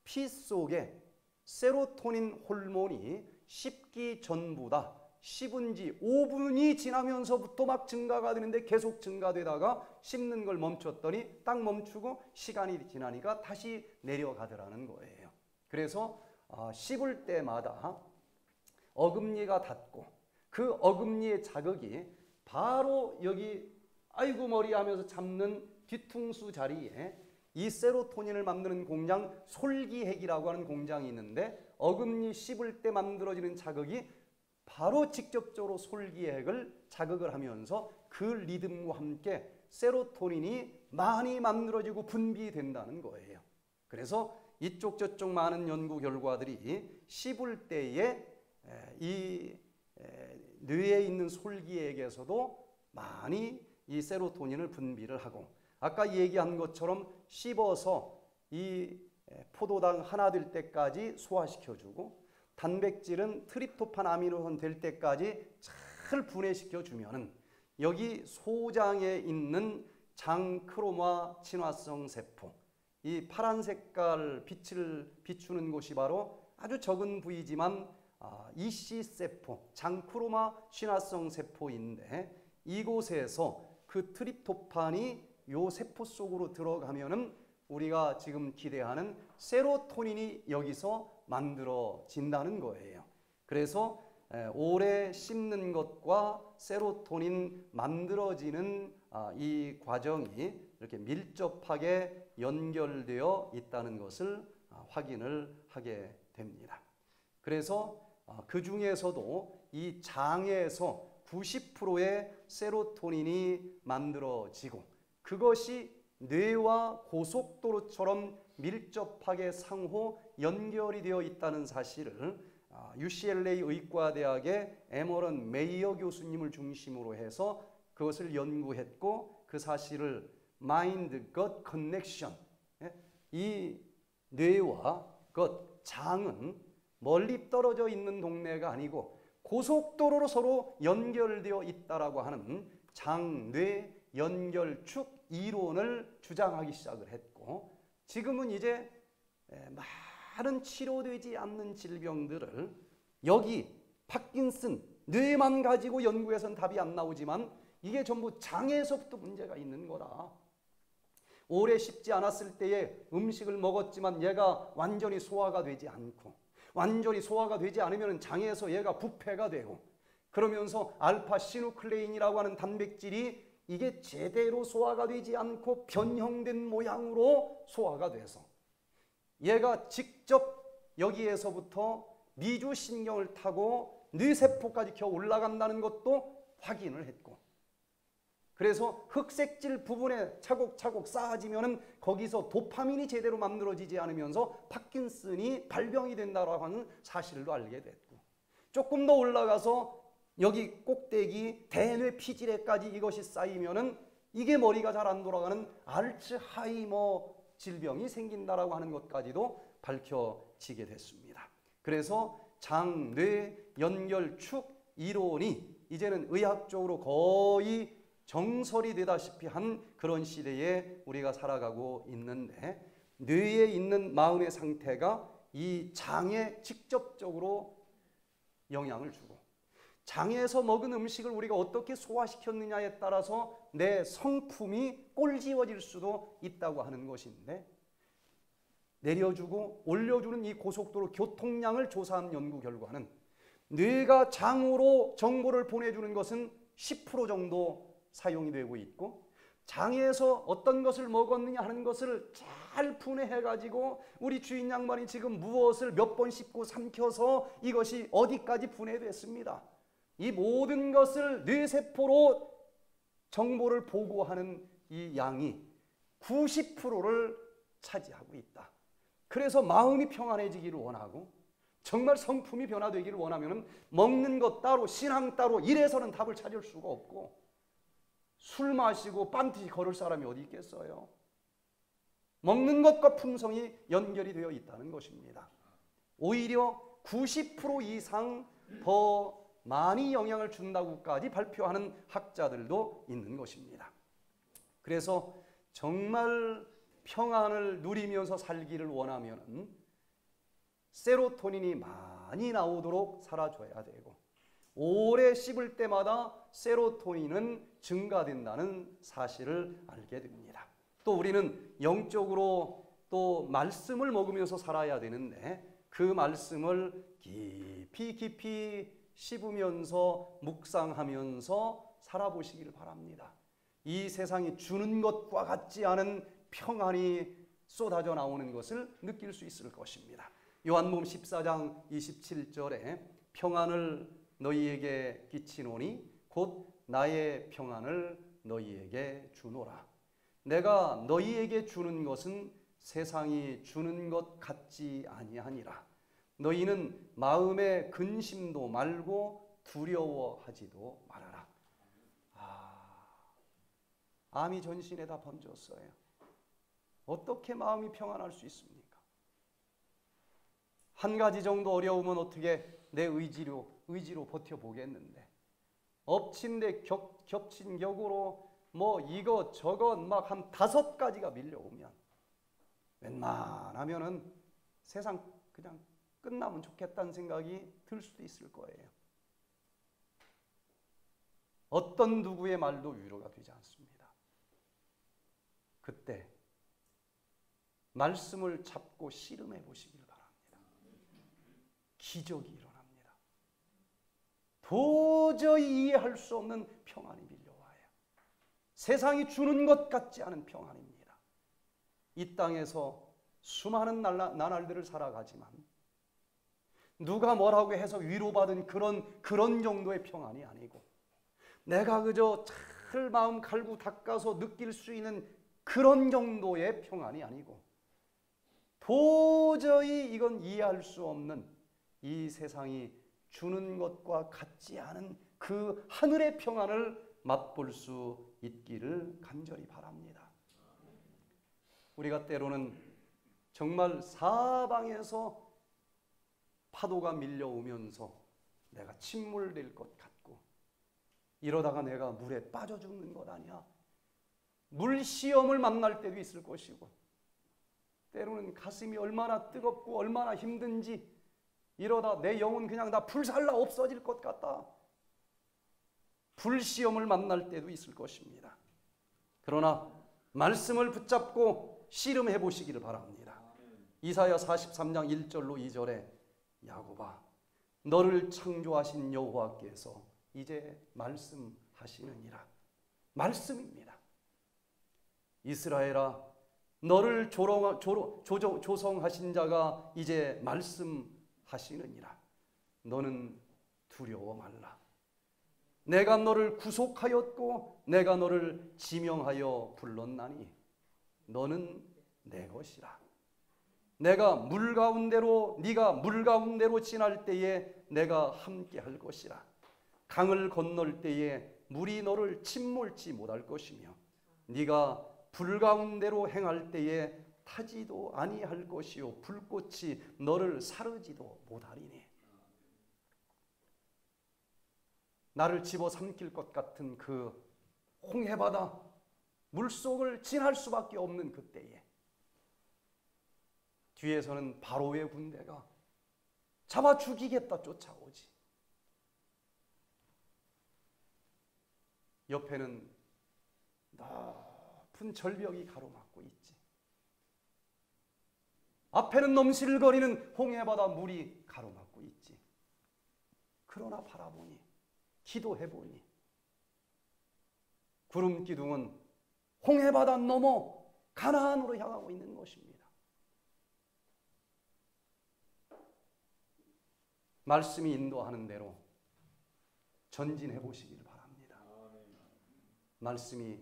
피 속에 세로토닌 호르몬이 씹기 전보다 씹은 지 오 분이 지나면서부터 막 증가가 되는데, 계속 증가되다가 씹는 걸 멈췄더니 딱 멈추고 시간이 지나니까 다시 내려가더라는 거예요. 그래서 어, 씹을 때마다 어금니가 닿고 그 어금니의 자극이 바로 여기 아이고 머리 하면서 잡는 뒤통수 자리에 이 세로토닌을 만드는 공장 솔기핵이라고 하는 공장이 있는데 어금니 씹을 때 만들어지는 자극이 바로 직접적으로 솔기핵을 자극을 하면서 그 리듬과 함께 세로토닌이 많이 만들어지고 분비된다는 거예요. 그래서 이쪽 저쪽 많은 연구 결과들이 씹을 때에 이 뇌에 있는 솔기핵에서도 많이 이 세로토닌을 분비를 하고 아까 얘기한 것처럼 씹어서 이 포도당 하나 될 때까지 소화시켜주고 단백질은 트립토판 아미노산 될 때까지 잘 분해시켜주면은 여기 소장에 있는 장크로마 친화성 세포 이 파란 색깔 빛을 비추는 곳이 바로 아주 적은 부위지만 이씨 세포, 장크로마 친화성 세포인데 이곳에서 그 트립토판이 요 세포 속으로 들어가면은 우리가 지금 기대하는 세로토닌이 여기서 만들어진다는 거예요. 그래서 오래 씹는 것과 세로토닌 만들어지는 이 과정이 이렇게 밀접하게 연결되어 있다는 것을 확인을 하게 됩니다. 그래서 그 중에서도 이 장에서 구십 퍼센트의 세로토닌이 만들어지고 그것이 뇌와 고속도로처럼 밀접하게 상호 연결이 되어 있다는 사실을 유씨엘에이 의과대학의 에머런 메이어 교수님을 중심으로 해서 그것을 연구했고 그 사실을 마인드 갓 커넥션 이 뇌와 것, 장은 멀리 떨어져 있는 동네가 아니고 고속도로로 서로 연결되어 있다라고 하는 장뇌 연결축 이론을 주장하기 시작을 했고 지금은 이제 많은 치료되지 않는 질병들을 여기 파킨슨 뇌만 가지고 연구해서는 답이 안 나오지만 이게 전부 장에서부터 문제가 있는 거라. 오래 씹지 않았을 때에 음식을 먹었지만 얘가 완전히 소화가 되지 않고 완전히 소화가 되지 않으면 장에서 얘가 부패가 되고 그러면서 알파 시누클레인이라고 하는 단백질이 이게 제대로 소화가 되지 않고 변형된 모양으로 소화가 돼서 얘가 직접 여기에서부터 미주신경을 타고 뇌세포까지 겨 올라간다는 것도 확인을 했고 그래서 흑색질 부분에 차곡차곡 쌓아지면은 거기서 도파민이 제대로 만들어지지 않으면서 파킨슨이 발병이 된다라고 하는 사실도 알게 됐고 조금 더 올라가서 여기 꼭대기 대뇌 피질에까지 이것이 쌓이면은 이게 머리가 잘 안 돌아가는 알츠하이머 질병이 생긴다라고 하는 것까지도 밝혀지게 됐습니다. 그래서 장뇌 연결축 이론이 이제는 의학적으로 거의 정설이 되다시피 한 그런 시대에 우리가 살아가고 있는데 뇌에 있는 마음의 상태가 이 장에 직접적으로 영향을 주고 장에서 먹은 음식을 우리가 어떻게 소화시켰느냐에 따라서 내 성품이 꼴지워질 수도 있다고 하는 것인데 내려주고 올려주는 이 고속도로 교통량을 조사한 연구 결과는 뇌가 장으로 정보를 보내주는 것은 십 퍼센트 정도 사용이 되고 있고 장에서 어떤 것을 먹었느냐 하는 것을 잘 분해해가지고 우리 주인 양반이 지금 무엇을 몇 번 씹고 삼켜서 이것이 어디까지 분해됐습니다. 이 모든 것을 뇌세포로 정보를 보고하는 이 양이 구십 퍼센트를 차지하고 있다. 그래서 마음이 평안해지기를 원하고 정말 성품이 변화되기를 원하면 먹는 것 따로 신앙 따로 이래서는 답을 찾을 수가 없고 술 마시고 빤듯이 걸을 사람이 어디 있겠어요. 먹는 것과 품성이 연결이 되어 있다는 것입니다. 오히려 구십 퍼센트 이상 더 많이 영향을 준다고까지 발표하는 학자들도 있는 것입니다. 그래서 정말 평안을 누리면서 살기를 원하면 세로토닌이 많이 나오도록 살아줘야 되고 오래 씹을 때마다 세로토닌은 증가된다는 사실을 알게 됩니다. 또 우리는 영적으로 또 말씀을 먹으면서 살아야 되는데 그 말씀을 깊이 깊이 씹으면서 묵상하면서 살아보시기를 바랍니다. 이 세상이 주는 것과 같지 않은 평안이 쏟아져 나오는 것을 느낄 수 있을 것입니다. 요한복음 십사 장 이십칠 절에 평안을 너희에게 끼치노니 곧 나의 평안을 너희에게 주노라. 내가 너희에게 주는 것은 세상이 주는 것 같지 아니하니라. 너희는 마음에 근심도 말고 두려워하지도 말아라. 아, 암이 전신에다 번졌어요. 어떻게 마음이 평안할 수 있습니까? 한 가지 정도 어려우면 어떻게 내 의지로, 의지로 버텨보겠는데, 엎친 데 겹, 겹친 격으로 뭐 이것 저것 막 한 다섯 가지가 밀려오면 웬만하면은 세상 그냥 끝나면 좋겠다는 생각이 들 수도 있을 거예요. 어떤 누구의 말도 위로가 되지 않습니다. 그때 말씀을 잡고 씨름해 보시길 바랍니다. 기적이 일어납니다. 도저히 이해할 수 없는 평안이 밀려와요. 세상이 주는 것 같지 않은 평안입니다. 이 땅에서 수많은 나날들을 살아가지만 누가 뭐라고 해서 위로받은 그런 그런 정도의 평안이 아니고, 내가 그저 잘 마음 갈고 닦아서 느낄 수 있는 그런 정도의 평안이 아니고, 도저히 이건 이해할 수 없는 이 세상이 주는 것과 같지 않은 그 하늘의 평안을 맛볼 수 있기를 간절히 바랍니다. 우리가 때로는 정말 사방에서 파도가 밀려오면서 내가 침몰될 것 같고, 이러다가 내가 물에 빠져 죽는 것 아니야, 물 시험을 만날 때도 있을 것이고, 때로는 가슴이 얼마나 뜨겁고 얼마나 힘든지, 이러다 내 영혼 그냥 다 불살라 없어질 것 같다, 불 시험을 만날 때도 있을 것입니다. 그러나 말씀을 붙잡고 씨름해 보시기를 바랍니다. 이사야 사십삼 장 일 절로 이 절에 야곱아, 너를 창조하신 여호와께서 이제 말씀하시느니라. 말씀입니다. 이스라엘아, 너를 조롱, 조로, 조조, 조성하신 자가 이제 말씀하시느니라. 너는 두려워 말라. 내가 너를 구속하였고 내가 너를 지명하여 불렀나니 너는 내 것이라. 내가 물 가운데로 네가 물 가운데로 지날 때에 내가 함께할 것이라. 강을 건널 때에 물이 너를 침몰지 못할 것이며 네가 불 가운데로 행할 때에 타지도 아니할 것이요 불꽃이 너를 사르지도 못하리니. 나를 집어삼킬 것 같은 그 홍해바다 물속을 지날 수밖에 없는 그때에 뒤에서는 바로의 군대가 잡아 죽이겠다 쫓아오지, 옆에는 높은 절벽이 가로막고 있지, 앞에는 넘실거리는 홍해바다 물이 가로막고 있지. 그러나 바라보니, 기도해보니 구름 기둥은 홍해바다 넘어 가나안으로 향하고 있는 것입니다. 말씀이 인도하는 대로 전진해 보시길 바랍니다. 말씀이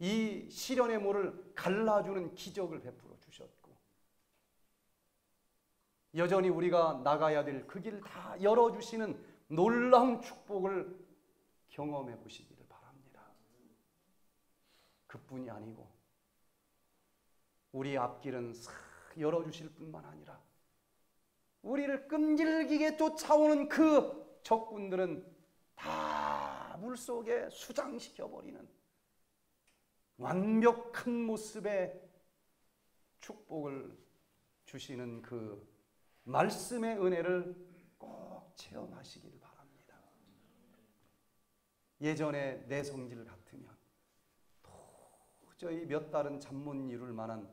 이 시련의 물을 갈라주는 기적을 베풀어 주셨고, 여전히 우리가 나가야 될 그 길 다 열어주시는 놀라운 축복을 경험해 보시기를 바랍니다. 그뿐이 아니고 우리 앞길은 싹 열어주실 뿐만 아니라 우리를 끈질기게 쫓아오는 그 적군들은 다 물속에 수장시켜버리는 완벽한 모습의 축복을 주시는 그 말씀의 은혜를 꼭 체험하시기를 바랍니다. 예전에 내 성질 같으면 도저히 몇 달은 잠 못 이룰 만한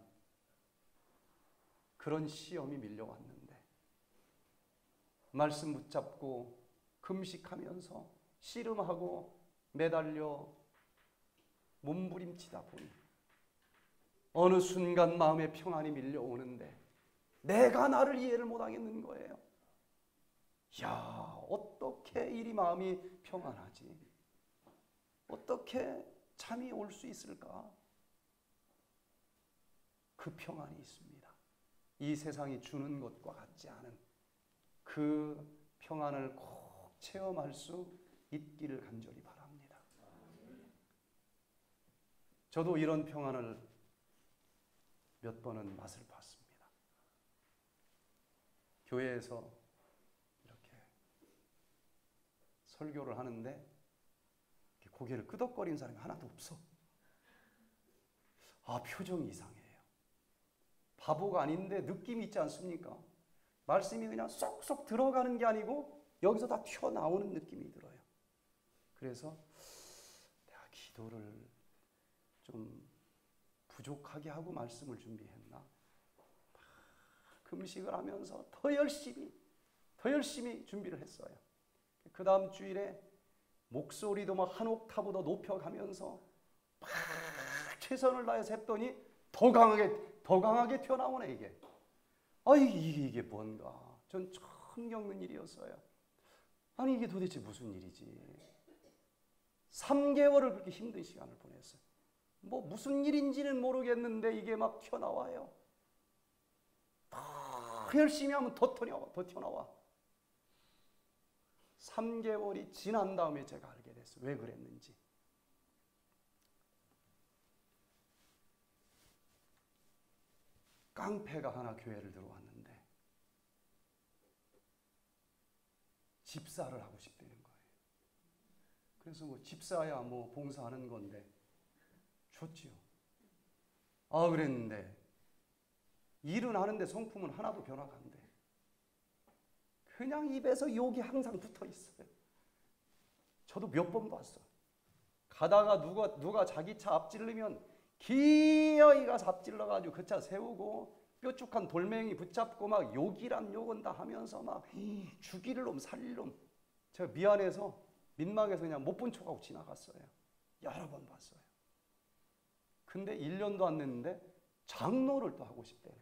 그런 시험이 밀려왔는데, 말씀 붙잡고 금식하면서 씨름하고 매달려 몸부림치다 보니 어느 순간 마음의 평안이 밀려오는데 내가 나를 이해를 못하겠는 거예요. 야, 어떻게 이리 마음이 평안하지? 어떻게 잠이 올 수 있을까? 그 평안이 있습니다. 이 세상이 주는 것과 같지 않은 그 평안을 꼭 체험할 수 있기를 간절히 바랍니다. 저도 이런 평안을 몇 번은 맛을 봤습니다. 교회에서 이렇게 설교를 하는데 고개를 끄덕거리는 사람이 하나도 없어. 아, 표정이 이상해요. 바보가 아닌데 느낌이 있지 않습니까? 말씀이 그냥 쏙쏙 들어가는 게 아니고 여기서 다 튀어나오는 느낌이 들어요. 그래서 내가 기도를 좀 부족하게 하고 말씀을 준비했나? 막 금식을 하면서 더 열심히 더 열심히 준비를 했어요. 그 다음 주일에 목소리도 막 한 옥타브 더 높여가면서 막 최선을 다해서 했더니 더 강하게 더 강하게 튀어나오네 이게. 아, 이게, 이게 뭔가. 전 처음 겪는 일이었어요. 아니, 이게 도대체 무슨 일이지? 삼 개월을 그렇게 힘든 시간을 보냈어요. 뭐 무슨 일인지는 모르겠는데 이게 막 튀어나와요. 더 열심히 하면 더 튀어나와. 더 튀어나와. 삼 개월이 지난 다음에 제가 알게 됐어요. 왜 그랬는지. 깡패가 하나 교회를 들어왔는데 집사를 하고 싶다는 거예요. 그래서 뭐 집사야 뭐 봉사하는 건데 좋지요. 아, 그랬는데 일은 하는데 성품은 하나도 변화가 안 돼. 그냥 입에서 욕이 항상 붙어 있어요. 저도 몇 번 봤어. 가다가 누가 누가 자기 차 앞질르면 기어이 가서 앞질러가지고 그 차 세우고 뾰족한 돌멩이 붙잡고 막 욕이란 욕은 다 하면서 막 죽일 놈 살릴 놈. 제가 미안해서 민망해서 그냥 못 본 척하고 지나갔어요. 여러 번 봤어요. 근데 일 년도 안 됐는데 장로를 또 하고 싶대요.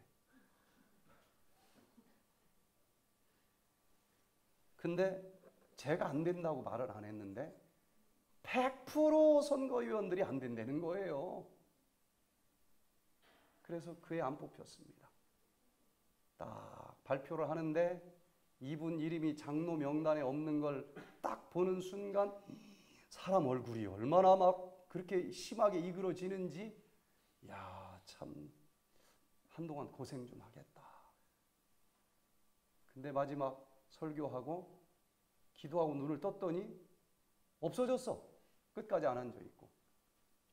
근데 제가 안 된다고 말을 안 했는데 백 퍼센트 선거위원들이 안 된다는 거예요. 그래서 그에 안 뽑혔습니다. 딱 발표를 하는데 이분 이름이 장로 명단에 없는 걸 딱 보는 순간 사람 얼굴이 얼마나 막 그렇게 심하게 이그러지는지, 야, 참 한동안 고생 좀 하겠다. 근데 마지막 설교하고 기도하고 눈을 떴더니 없어졌어. 끝까지 안 앉아있고.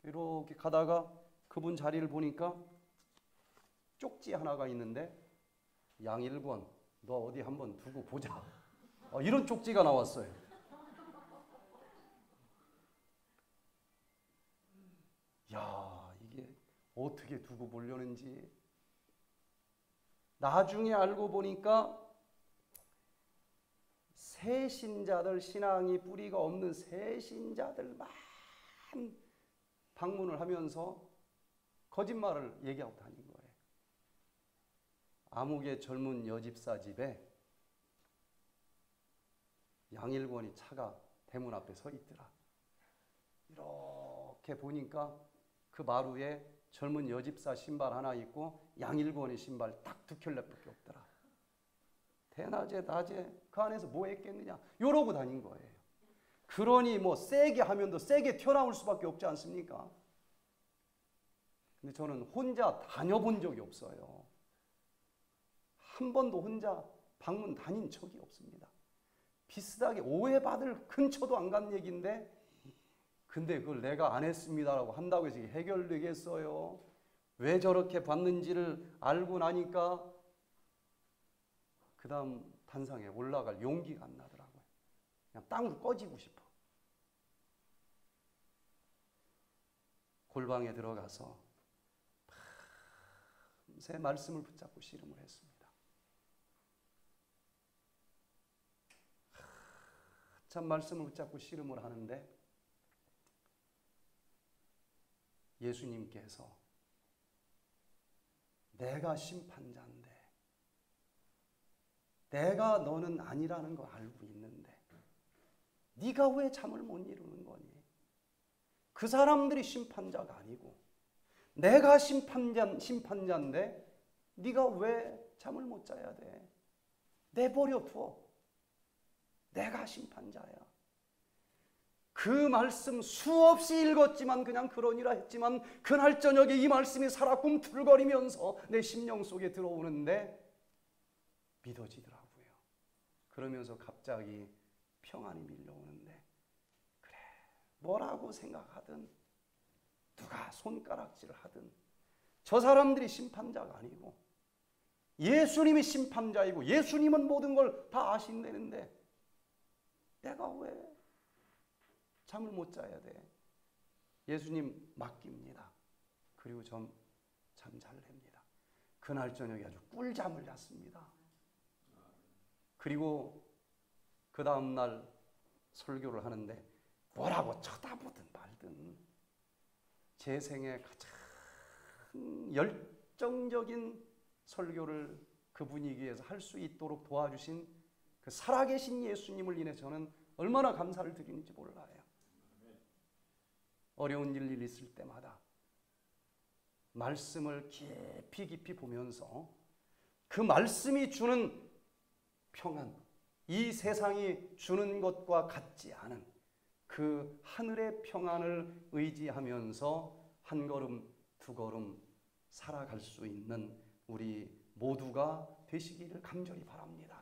이렇게 가다가 그분 자리를 보니까 쪽지 하나가 있는데 양일권 너 어디 한번 두고 보자. 어, 이런 쪽지가 나왔어요. 야, 이게 어떻게 두고 보려는지. 나중에 알고 보니까 새신자들, 신앙이 뿌리가 없는 새신자들만 방문을 하면서 거짓말을 얘기하고 다닌 거예요. 암흑의 젊은 여집사 집에 양일권이 차가 대문 앞에 서 있더라. 이렇게 보니까 그 마루에 젊은 여집사 신발 하나 있고 양일권의 신발 딱 두 켤레밖에 없더라. 대낮에 낮에 그 안에서 뭐 했겠느냐 이러고 다닌 거예요. 그러니 뭐 세게 하면 더 세게 튀어나올 수밖에 없지 않습니까? 근데 저는 혼자 다녀본 적이 없어요. 한 번도 혼자 방문 다닌 적이 없습니다. 비슷하게 오해받을 근처도 안 간 얘기인데, 근데 그걸 내가 안 했습니다라고 한다고 해서 해결되겠어요? 왜 저렇게 봤는지를 알고 나니까 그 다음 단상에 올라갈 용기가 안 나더라고요. 그냥 땅으로 꺼지고 싶어. 골방에 들어가서 밤새 말씀을 붙잡고 씨름을 했습니다. 참 말씀을 붙잡고 씨름을 하는데 예수님께서 내가 심판자인데 내가 너는 아니라는 걸 알고 있는데 네가 왜 잠을 못 이루는 거니? 그 사람들이 심판자가 아니고 내가 심판자, 심판자인데 네가 왜 잠을 못 자야 돼? 내버려 두어. 내가 심판자야. 그 말씀 수없이 읽었지만 그냥 그러니라 했지만 그날 저녁에 이 말씀이 살아 꿈틀거리면서 내 심령 속에 들어오는데 믿어지더라고요. 그러면서 갑자기 평안이 밀려오는데 그래, 뭐라고 생각하든 누가 손가락질을 하든 저 사람들이 심판자가 아니고 예수님이 심판자이고 예수님은 모든 걸 다 아신다는데 내가 왜 잠을 못 자야 돼? 예수님 맡깁니다. 그리고 전 잠 잘 냅니다. 그날 저녁에 아주 꿀잠을 잤습니다. 그리고 그 다음날 설교를 하는데 뭐라고 쳐다보든 말든 제 생에 가장 열정적인 설교를 그 분위기에서 할 수 있도록 도와주신 그 살아계신 예수님을 인해 저는 얼마나 감사를 드리는지 몰라요. 어려운 일이 있을 때마다 말씀을 깊이 깊이 보면서 그 말씀이 주는 평안, 이 세상이 주는 것과 같지 않은 그 하늘의 평안을 의지하면서 한 걸음 두 걸음 살아갈 수 있는 우리 모두가 되시기를 간절히 바랍니다.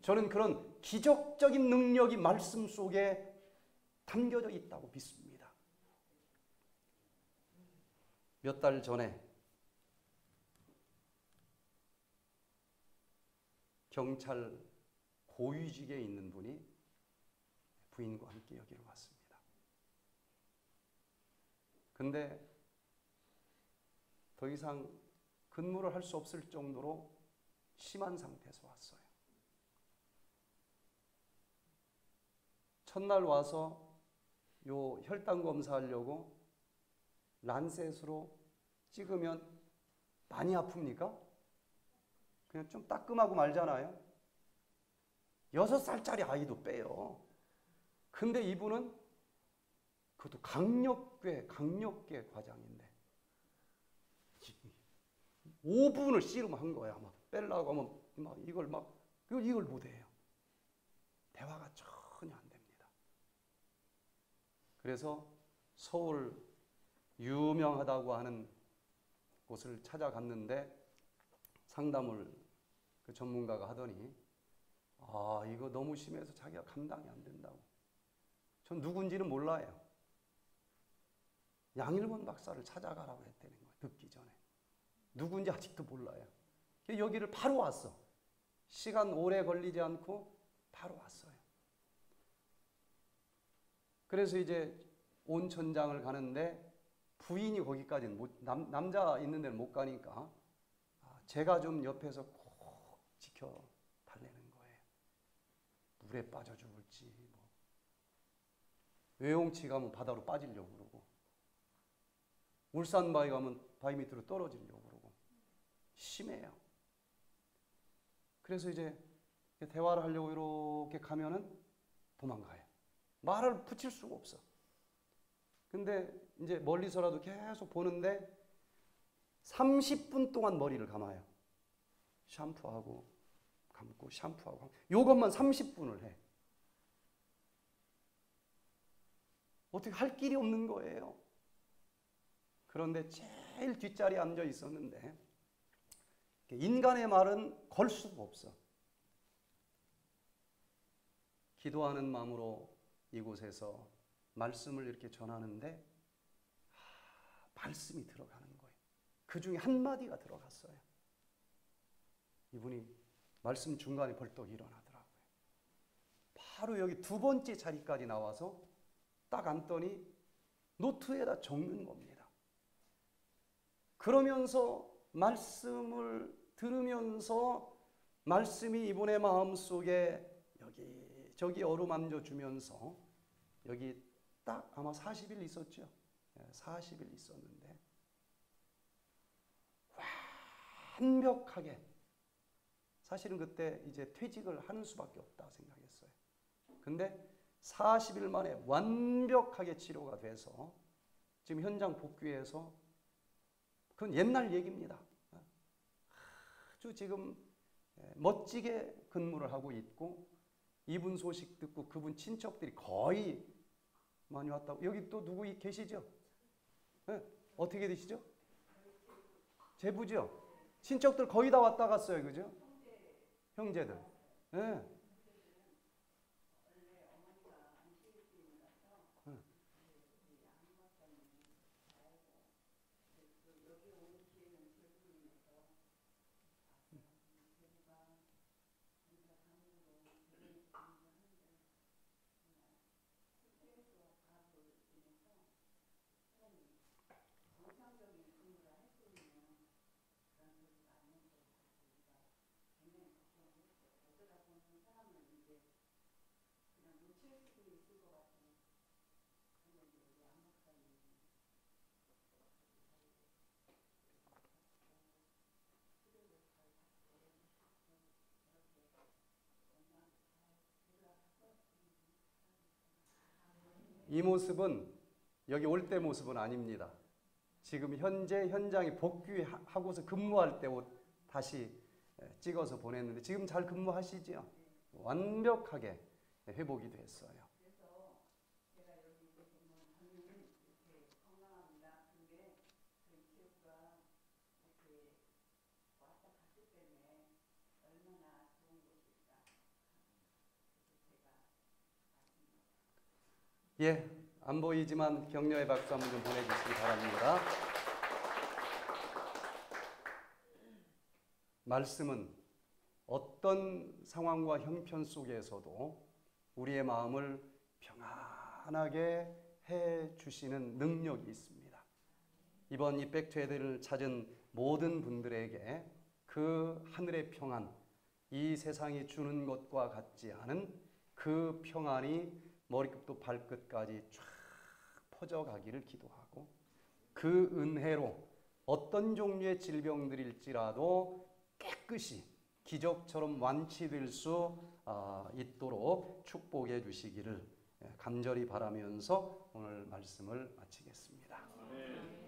저는 그런 기적적인 능력이 말씀 속에 담겨져 있다고 믿습니다. 몇 달 전에 경찰 고위직에 있는 분이 부인과 함께 여기로 왔습니다. 근데 더 이상 근무를 할 수 없을 정도로 심한 상태에서 왔어요. 첫날 와서 요 혈당 검사하려고 란셋으로 찍으면 많이 아픕니까? 그냥 좀 따끔하고 말잖아요. 여섯 살짜리 아이도 빼요. 근데 이분은 그것도 강력계, 강력계 과장인데 오 분을 씨름한 거야. 막 빼려고 하면 막 이걸 막 이걸 못해요. 대화가 전혀 안 됩니다. 그래서 서울 유명하다고 하는 곳을 찾아갔는데 상담을 그 전문가가 하더니 아, 이거 너무 심해서 자기가 감당이 안 된다고. 전 누군지는 몰라요. 양일권 박사를 찾아가라고 했다는 거예요. 듣기 전에. 누군지 아직도 몰라요. 여기를 바로 왔어. 시간 오래 걸리지 않고 바로 왔어요. 그래서 이제 온천장을 가는데 부인이 거기까지는 못, 남, 남자 있는 데는 못 가니까 제가 좀 옆에서 꼭 지켜달라는 거예요. 물에 빠져 죽을지 뭐. 외용치 가면 바다로 빠지려고 그러고 울산 바위 가면 바위 밑으로 떨어지려고 그러고 심해요. 그래서 이제 대화를 하려고 이렇게 가면은 도망가요. 말을 붙일 수가 없어. 근데 이제 멀리서라도 계속 보는데 삼십 분 동안 머리를 감아요. 샴푸하고 감고 샴푸하고 요것만 삼십 분을 해. 어떻게 할 길이 없는 거예요. 그런데 제일 뒷자리에 앉아 있었는데 인간의 말은 걸 수가 없어. 기도하는 마음으로 이곳에서 말씀을 이렇게 전하는데 말씀이 들어가는 거예요. 그 중에 한마디가 들어갔어요. 이분이 말씀 중간에 벌떡 일어나더라고요. 바로 여기 두 번째 자리까지 나와서 딱 앉더니 노트에다 적는 겁니다. 그러면서 말씀을 들으면서 말씀이 이분의 마음속에 여기저기 어루만져 주면서 여기 딱 아마 사십 일 있었죠. 사십 일 있었는데 완벽하게, 사실은 그때 이제 퇴직을 하는 수밖에 없다 생각했어요. 근데 사십 일 만에 완벽하게 치료가 돼서 지금 현장 복귀해서, 그건 옛날 얘기입니다. 아주 지금 멋지게 근무를 하고 있고, 이분 소식 듣고 그분 친척들이 거의 많이 왔다고. 여기 또 누구 계시죠? 네. 어떻게 되시죠? 제부죠? 친척들 거의 다 왔다 갔어요. 그죠? 형제들. 네. 이 모습은 여기 올 때 모습은 아닙니다. 지금 현재 현장에 복귀하고서 근무할 때 다시 찍어서 보냈는데 지금 잘 근무하시죠? 완벽하게 회복이 됐어요. 예, 안 보이지만 격려의 박수 한번 좀 보내주시기 바랍니다. 말씀은 어떤 상황과 형편 속에서도 우리의 마음을 평안하게 해주시는 능력이 있습니다. 이번 이 백투에덴을 찾은 모든 분들에게 그 하늘의 평안, 이 세상이 주는 것과 같지 않은 그 평안이 머리끝부터 발끝까지 쫙 퍼져가기를 기도하고, 그 은혜로 어떤 종류의 질병들일지라도 깨끗이 기적처럼 완치될 수 있도록 축복해 주시기를 간절히 바라면서 오늘 말씀을 마치겠습니다. 아멘.